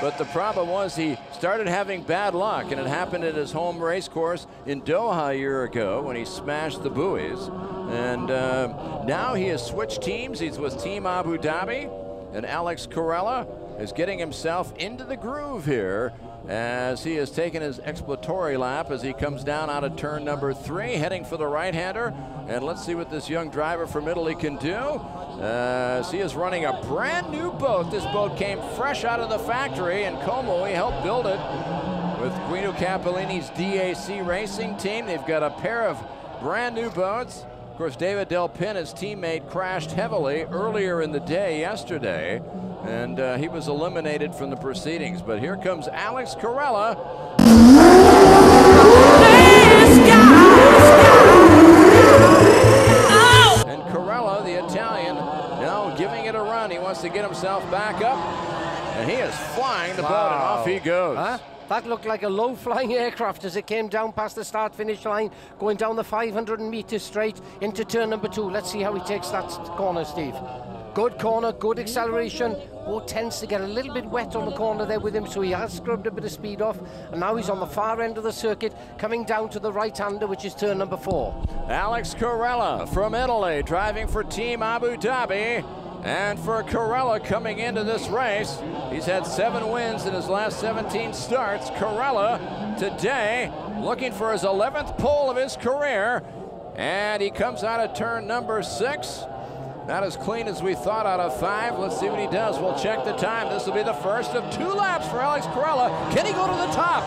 but the problem was he started having bad luck, and it happened at his home race course in Doha a year ago when he smashed the buoys. And now he has switched teams. He's with Team Abu Dhabi, and Alex Corella is getting himself into the groove here as he has taken his exploratory lap as he comes down out of turn number 3, heading for the right-hander. And let's see what this young driver from Italy can do. As he is running a brand new boat. This boat came fresh out of the factory in Como. He helped build it with Guido Capellini's DAC Racing team. They've got a pair of brand new boats. Of course, David Del Pin, his teammate, crashed heavily earlier in the day yesterday, and he was eliminated from the proceedings. But here comes Alex Corella. And Corella, the Italian, now giving it a run. He wants to get himself back up, and he is flying the boat, and off he goes. Huh? That looked like a low-flying aircraft as it came down past the start-finish line, going down the 500-meter straight into turn number 2. Let's see how he takes that corner, Steve. Good corner, good acceleration. Boat tends to get a little bit wet on the corner there with him, so he has scrubbed a bit of speed off, and now he's on the far end of the circuit, coming down to the right-hander, which is turn number 4. Alex Corella from Italy, driving for Team Abu Dhabi. And for Corella coming into this race, he's had 7 wins in his last 17 starts. Corella today looking for his 11th pole of his career, and he comes out of turn number 6. Not as clean as we thought out of 5. Let's see what he does. We'll check the time. This will be the first of 2 laps for Alex Corella. Can he go to the top?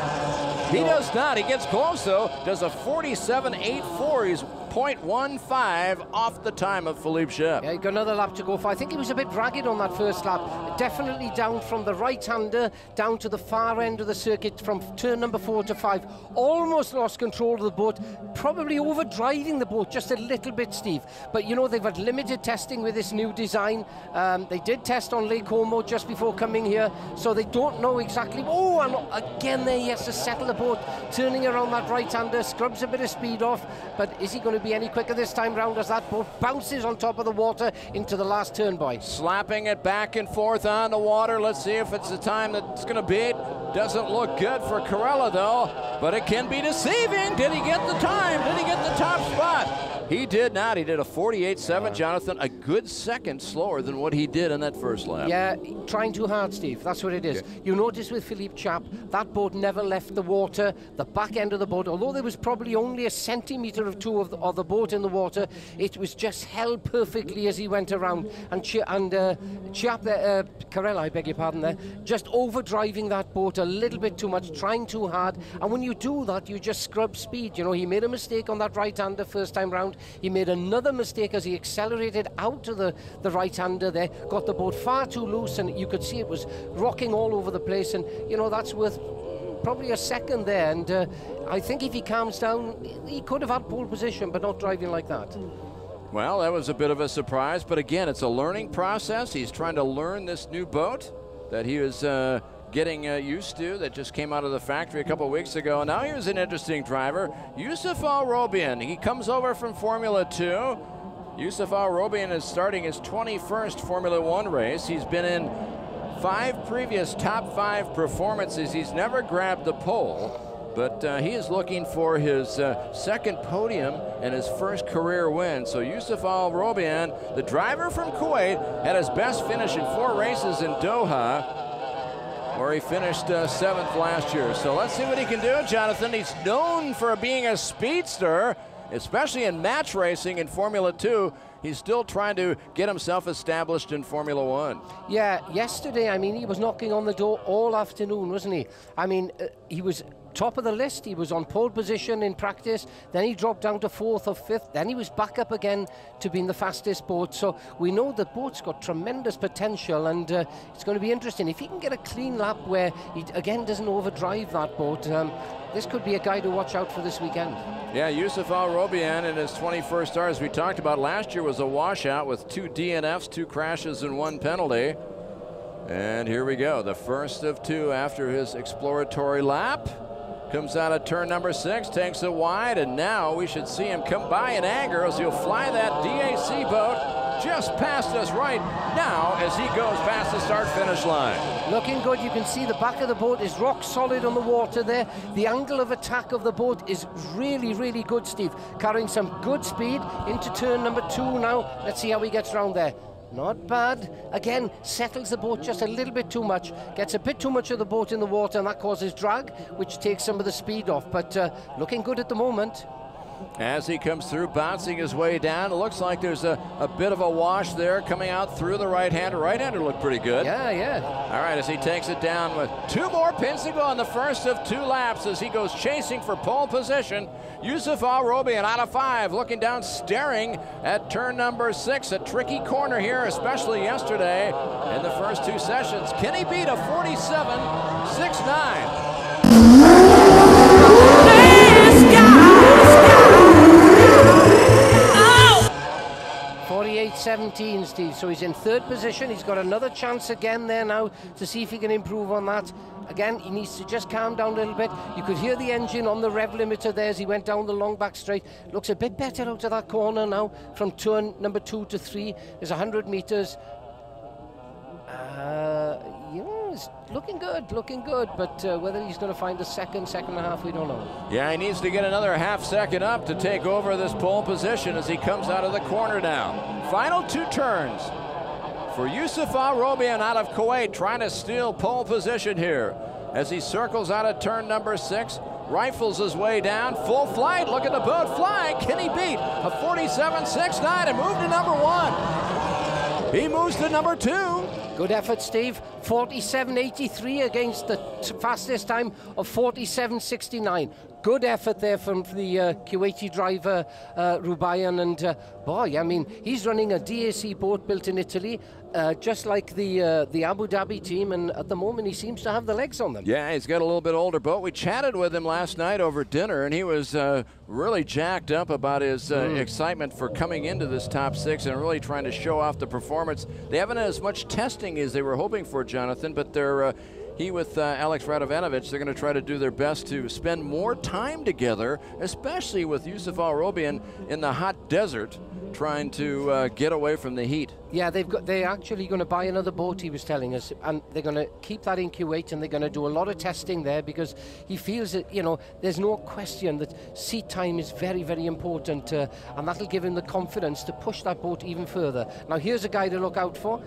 He does not. He gets close, though. Does a 47.84. He's 0.15 off the time of Philippe Shep. Yeah, he got another lap to go for. I think he was a bit ragged on that first lap. Definitely down from the right-hander, down to the far end of the circuit from turn number 4 to 5. Almost lost control of the boat, probably overdriving the boat just a little bit, Steve. But, you know, they've had limited testing with this new design. They did test on Lake Como just before coming here, so they don't know exactly. Oh, and again there he has to settle the boat, turning around that right-hander, scrubs a bit of speed off, but is he going to be any quicker this time round as that boat bounces on top of the water into the last turn by? Slapping it back and forth on the water. Let's see if it's the time that's going to beat. Doesn't look good for Corella, though, but it can be deceiving. Did he get the time? Did he get the top spot? He did not. He did a 48.7, Jonathan, a good second slower than what he did in that first lap. Yeah, trying too hard, Steve. That's what it is. Yeah. You notice with Philippe Shep, that boat never left the water. The back end of the boat, although there was probably only a centimetre or two of the boat in the water, it was just held perfectly as he went around. And Corella, I beg your pardon there, just overdriving that boat a little bit too much, trying too hard. And when you do that, you just scrub speed. You know, he made a mistake on that right-hander first time round. He made another mistake as he accelerated out to the right-hander there, got the boat far too loose, and you could see it was rocking all over the place. And, you know, that's worth probably a second there, and I think if he calms down, he could have had pole position, but not driving like that. Well, that was a bit of a surprise, but again, it's a learning process. He's trying to learn this new boat that he was getting used to, that just came out of the factory a couple weeks ago. And now here's an interesting driver, Yousef Al-Rubaian. He comes over from Formula 2. Yousef Al-Rubaian is starting his 21st Formula 1 race. He's been in 5 previous top 5 performances. He's never grabbed the pole, but he is looking for his second podium and his first career win. So Yousef Al-Rubaian, the driver from Kuwait, had his best finish in 4 races in Doha, where he finished 7th last year. So let's see what he can do, Jonathan. He's known for being a speedster, especially in match racing in Formula 2. He's still trying to get himself established in Formula 1. Yeah, yesterday, I mean, he was knocking on the door all afternoon, wasn't he? I mean, he was top of the list. He was on pole position in practice. Then he dropped down to 4th or 5th. Then he was back up again to being the fastest boat. So we know the boat's got tremendous potential, and it's going to be interesting. If he can get a clean lap where he, again, doesn't overdrive that boat, this could be a guy to watch out for this weekend. Yeah, Yousef Al-Rubaian in his 21st start, as we talked about last year, was a washout with 2 DNFs, 2 crashes, and 1 penalty. And here we go, the first of 2 after his exploratory lap. Comes out of turn number 6, takes it wide, and now we should see him come by in anger as he'll fly that DAC boat just past us right now as he goes past the start-finish line. Looking good. You can see the back of the boat is rock solid on the water there. The angle of attack of the boat is really, really good, Steve. Carrying some good speed into turn number 2 now. Let's see how he gets around there. Not bad. Again, settles the boat just a little bit too much. Gets a bit too much of the boat in the water, and that causes drag, which takes some of the speed off. But looking good at the moment. As he comes through, bouncing his way down, it looks like there's a bit of a wash there coming out through the right-hander. Right-hander looked pretty good. Yeah, yeah. All right, as he takes it down with 2 more pins to go on the first of 2 laps as he goes chasing for pole position. Yousef Al-Rubaian out of 5, looking down, staring at turn number 6. A tricky corner here, especially yesterday in the first 2 sessions. Can he beat a 47.69? Steve, so he's in 3rd position. He's got another chance again there now to see if he can improve on that. Again, he needs to just calm down a little bit. You could hear the engine on the rev limiter there as he went down the long back straight. Looks a bit better out of that corner now. From turn number 2 to 3 is 100 meters. Yes, looking good, but whether he's going to find a second and a half, we don't know. Yeah, he needs to get another half second up to take over this pole position as he comes out of the corner now. Final 2 turns for Yousef Al-Rubaian out of Kuwait, trying to steal pole position here as he circles out of turn number 6, rifles his way down, full flight. Look at the boat flying. Can he beat a 47.69 and move to number 1? He moves to number 2. Good effort, Steve. 47.83 against the fastest time of 47.69. Good effort there from the Kuwaiti driver, Rubaian. And boy, I mean, he's running a DAC boat built in Italy, just like the Abu Dhabi team. And at the moment, he seems to have the legs on them. Yeah, he's got a little bit older boat. We chatted with him last night over dinner, and he was really jacked up about his excitement for coming into this top 6 and really trying to show off the performance. They haven't had as much testing as they were hoping for, Jonathan, but they're he with Alex Radovanović, they're going to try to do their best to spend more time together, especially with Yousef Al-Rubaian in the hot desert, trying to get away from the heat. Yeah, they're actually going to buy another boat, he was telling us, and they're going to keep that in Kuwait, and they're going to do a lot of testing there because he feels that, you know, there's no question that seat time is very, very important, and that'll give him the confidence to push that boat even further. Now, here's a guy to look out for.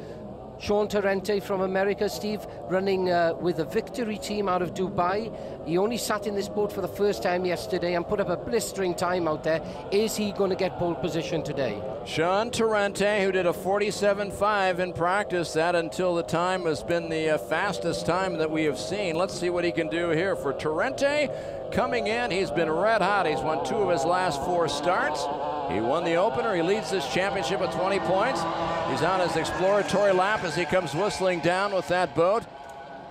Shaun Torrente from America, Steve, running with the Victory team out of Dubai. He only sat in this boat for the first time yesterday and put up a blistering time out there. Is he going to get pole position today? Shaun Torrente, who did a 47.5 in practice, that until the time has been the fastest time that we have seen. Let's see what he can do here for Torrente. Coming in, he's been red hot. He's won 2 of his last 4 starts. He won the opener. He leads this championship with 20 points. He's on his exploratory lap as he comes whistling down with that boat.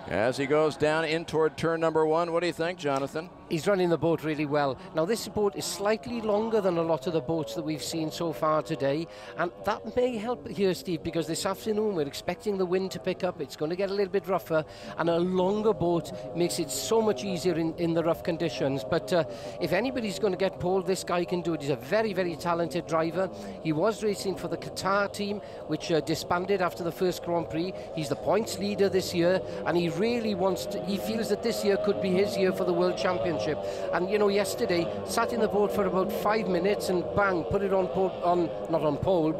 As he goes down in toward turn number 1, what do you think, Jonathan? He's running the boat really well. Now, this boat is slightly longer than a lot of the boats that we've seen so far today, and that may help here, Steve, because this afternoon we're expecting the wind to pick up. It's going to get a little bit rougher, and a longer boat makes it so much easier in the rough conditions. But if anybody's going to get pulled, this guy can do it. He's a very, very talented driver. He was racing for the Qatar team, which disbanded after the first Grand Prix. He's the points leader this year, and he really wants to, he feels that this year could be his year for the World Championship. And you know, yesterday sat in the boat for about 5 minutes and bang, put it on pole,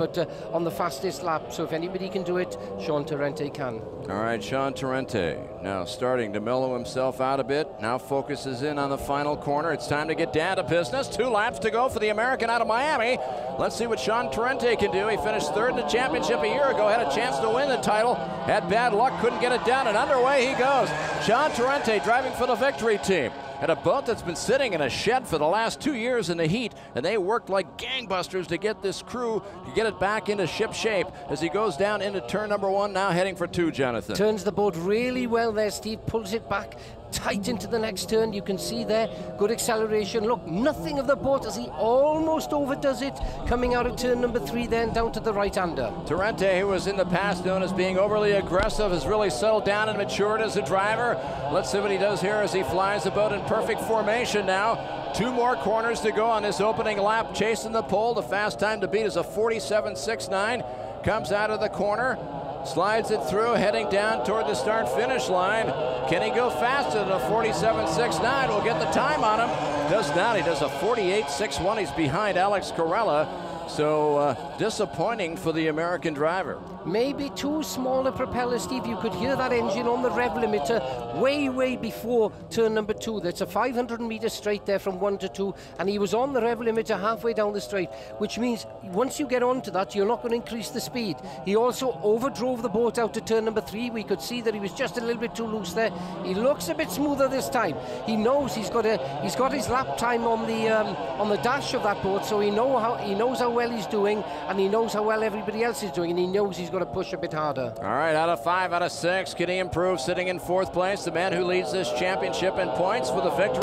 on the fastest lap. So if anybody can do it, Shaun Torrente can. All right, Shaun Torrente now starting to mellow himself out a bit. Now focuses in on the final corner. It's time to get down to business. 2 laps to go for the American out of Miami. Let's see what Shaun Torrente can do. He finished third in the championship a year ago, had a chance to win the title, had bad luck, couldn't get it down, and underway he goes. Shaun Torrente driving for the Victory Team. And a boat that's been sitting in a shed for the last 2 years in the heat, and they worked like gangbusters to get this crew, to get it back into ship shape as he goes down into turn number 1, now heading for 2, Jonathan. Turns the boat really well there, Steve, pulls it back tight into the next turn. You can see there, good acceleration. Look, nothing of the boat as he almost overdoes it, coming out of turn number 3 then down to the right-hander. Torrente, who was in the past known as being overly aggressive, has really settled down and matured as a driver. Let's see what he does here as he flies the boat in perfect formation now. 2 more corners to go on this opening lap, chasing the pole. The fast time to beat is a 47.69. Comes out of the corner, slides it through, heading down toward the start-finish line. Can he go faster than a 47.69? We'll get the time on him. Does not. He does a 48.61. He's behind Alex Corella. So disappointing for the American driver. Maybe too small a propeller, Steve. You could hear that engine on the rev limiter way, way before turn number 2. That's a 500-meter straight there from 1 to 2, and he was on the rev limiter halfway down the straight, which means once you get onto that, you're not going to increase the speed. He also overdrove the boat out to turn number 3. We could see that he was just a little bit too loose there. He looks a bit smoother this time. He knows he's got his lap time on the dash of that boat, so he knows how well he's doing, and he knows how well everybody else is doing, and he knows he's going to push a bit harder. All right, out of 5, out of 6, can he improve? Sitting in 4th place, the man who leads this championship in points for the victory.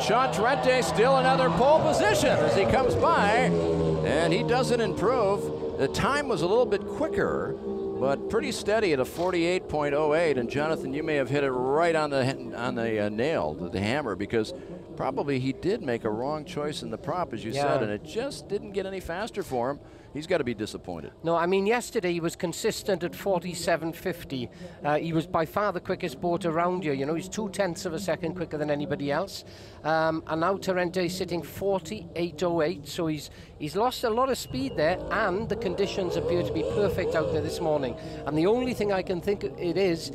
Shaun Torrente still another pole position as he comes by, and he doesn't improve. The time was a little bit quicker, but pretty steady at a 48.08. And Jonathan, you may have hit it right on the nail, the hammer, because probably he did make a wrong choice in the prop, as you said, and it just didn't get any faster for him. He's got to be disappointed. No, I mean, yesterday he was consistent at 47.50. He was by far the quickest boat around here. You know, he's 0.2 seconds quicker than anybody else. And now Torrente is sitting 48.08, so he's lost a lot of speed there, and the conditions appear to be perfect out there this morning. And the only thing I can think it is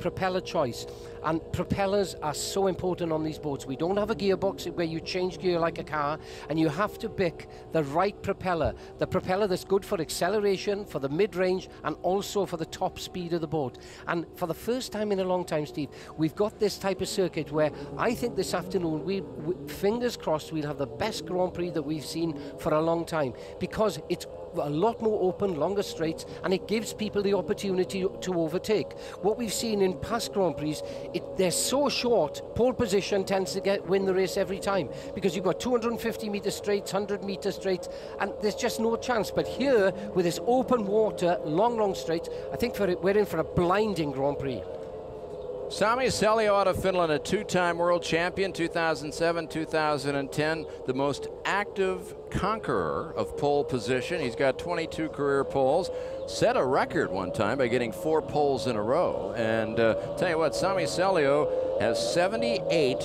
propeller choice. And propellers are so important on these boats. We don't have a gearbox where you change gear like a car, and you have to pick the right propeller, the propeller that's good for acceleration, for the mid-range, and also for the top speed of the boat. And for the first time in a long time, Steve, we've got this type of circuit where I think this afternoon, we fingers crossed, we'll have the best Grand Prix that we've seen for a long time, because it's a lot more open, longer straights, and it gives people the opportunity to overtake. What we've seen in past Grand Prix, they're so short, pole position tends to win the race every time, because you've got 250-meter straights, 100-meter straights, and there's just no chance. But here, with this open water, long, long straights, I think we're in for a blinding Grand Prix. Sami Seliö out of Finland, a 2-time world champion, 2007, 2010, the most active conqueror of pole position. He's got 22 career poles, set a record one time by getting 4 poles in a row. And tell you what, Sami Seliö has 78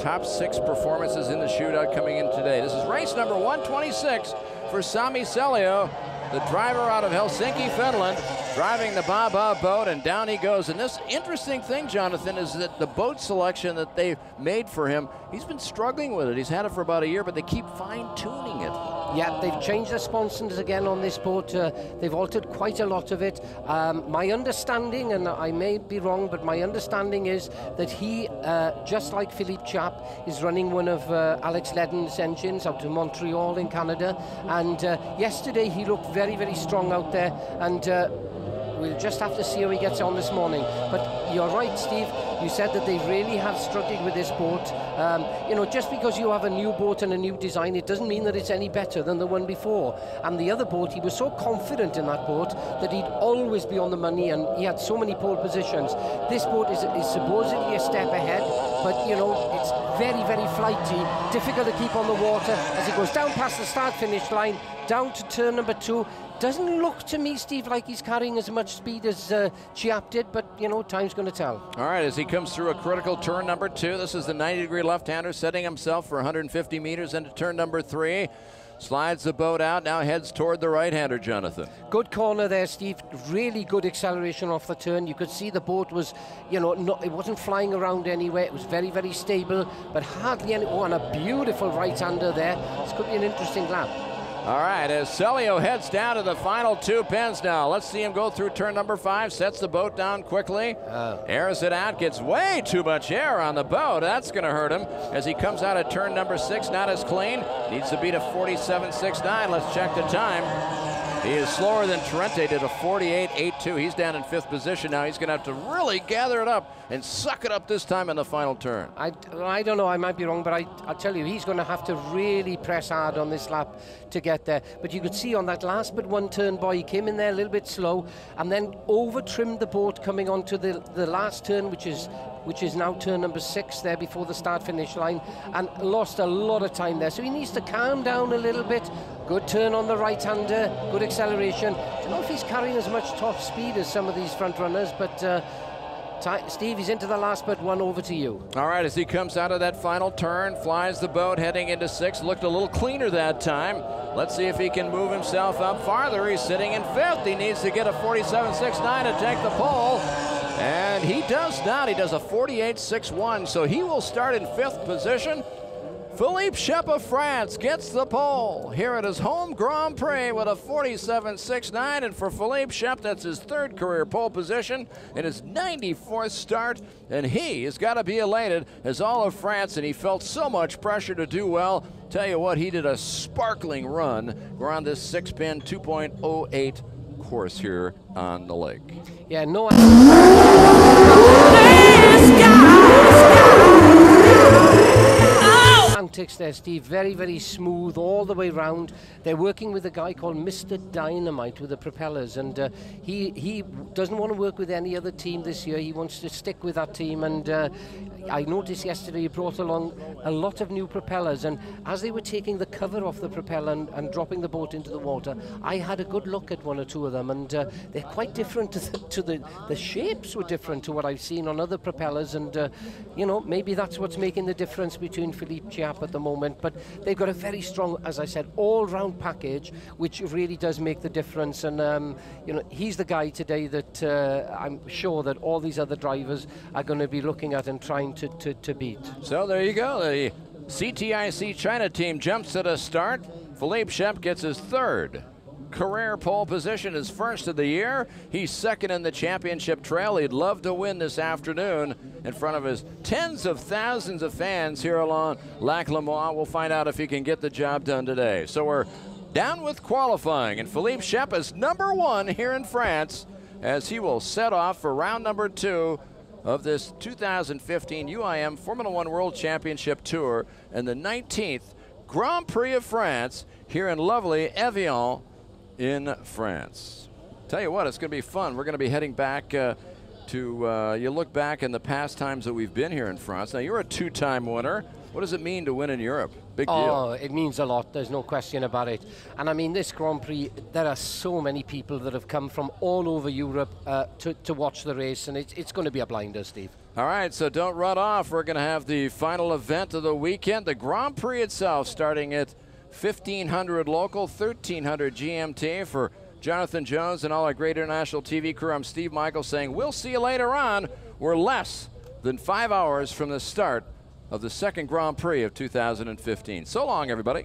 top 6 performances in the shootout coming in today. This is race number 126 for Sami Seliö, the driver out of Helsinki, Finland, driving the Baba boat, and down he goes. And this interesting thing, Jonathan, is that the boat selection that they made for him, he's been struggling with it. He's had it for about a year, but they keep fine-tuning it. Yeah, they've changed the sponsors again on this boat. They've altered quite a lot of it. My understanding, and I may be wrong, but my understanding is that he, just like Philippe Shep, is running one of Alex Ledden's engines out of Montreal in Canada. And yesterday he looked very, very strong out there. And we'll just have to see how he gets on this morning. But you're right, Steve. You said that they really have struggled with this boat. You know, just because you have a new boat and a new design, it doesn't mean that it's any better than the one before. And the other boat, he was so confident in that boat that he'd always be on the money, and he had so many pole positions. This boat is supposedly a step ahead, but, you know, it's very, very flighty, difficult to keep on the water as it goes down past the start-finish line, down to turn number 2. Doesn't look to me, Steve, like he's carrying as much speed as Chiap did, but, you know, time's going to tell. All right, as he comes through a critical turn number 2, this is the 90-degree left-hander setting himself for 150 meters into turn number 3. Slides the boat out, now heads toward the right-hander, Jonathan. Good corner there, Steve. Really good acceleration off the turn. You could see the boat was, you know, it wasn't flying around anywhere. It was very, very stable, but hardly any... Oh, and a beautiful right-hander there. This could be an interesting lap. All right, as Seliö heads down to the final 2 pins now. Let's see him go through turn number 5, sets the boat down quickly, airs it out, gets way too much air on the boat. That's going to hurt him as he comes out of turn number 6, not as clean. Needs to beat a 47.69. Let's check the time. He is slower than Torrente, did a 48.82. He's down in 5th position now. He's going to have to really gather it up and suck it up this time in the final turn. I don't know, I might be wrong, but I'll tell you, he's going to have to really press hard on this lap to get there. But you could see on that last but one turn, boy, he came in there a little bit slow and then over-trimmed the boat coming onto the last turn, which is now turn number 6 there before the start-finish line, and lost a lot of time there. So he needs to calm down a little bit. Good turn on the right-hander, good acceleration. I don't know if he's carrying as much top speed as some of these front runners, but... Steve, he's into the last but one. Over to you. All right, as he comes out of that final turn, flies the boat heading into 6. Looked a little cleaner that time. Let's see if he can move himself up farther. He's sitting in 5th. He needs to get a 47.69 to take the pole. And he does not. He does a 48.61, so he will start in 5th position. Philippe Shep of France gets the pole here at his home Grand Prix with a 47.69, and for Philippe Shep, that's his 3rd career pole position and his 94th start, and he has got to be elated as all of France, and he felt so much pressure to do well. Tell you what, he did a sparkling run. We're on this 6-pin 2.08 course here on the lake. Yeah, no... Antics there, Steve. Very, very smooth all the way round. They're working with a guy called Mr. Dynamite with the propellers, and he doesn't want to work with any other team this year. He wants to stick with that team, and I noticed yesterday he brought along a lot of new propellers, and as they were taking the cover off the propeller and dropping the boat into the water, I had a good look at one or two of them, and they're quite different to the shapes were different to what I've seen on other propellers, and you know, maybe that's what's making the difference between Philippe Chia at the moment. But they've got a very strong, as I said, all-round package, which really does make the difference. And you know, he's the guy today that I'm sure that all these other drivers are going to be looking at and trying to beat. So there you go. The CTIC China team jumps to the start. Philippe Shep gets his 3rd career pole position, is 1st of the year. He's 2nd in the championship trail. He'd love to win this afternoon in front of his tens of thousands of fans here along Lake Leman. We'll find out if he can get the job done today. So we're down with qualifying, and Philippe Shep is number 1 here in France as he will set off for round number 2 of this 2015 UIM Formula One World Championship Tour and the 19th Grand Prix of France here in lovely Evian in France. Tell you what, it's going to be fun. We're going to be heading back you look back in the past times that we've been here in France. Now, you're a two-time winner. What does it mean to win in Europe? Big deal. Oh, it means a lot. There's no question about it. And I mean, this Grand Prix, there are so many people that have come from all over Europe to watch the race, and it's going to be a blinder, Steve. All right, so don't run off. We're going to have the final event of the weekend, the Grand Prix itself, starting at 1500 local, 1300 GMT. For Jonathan Jones and all our great international TV crew, I'm Steve Michael saying we'll see you later on. We're less than 5 hours from the start of the 2nd Grand Prix of 2015. So long, everybody.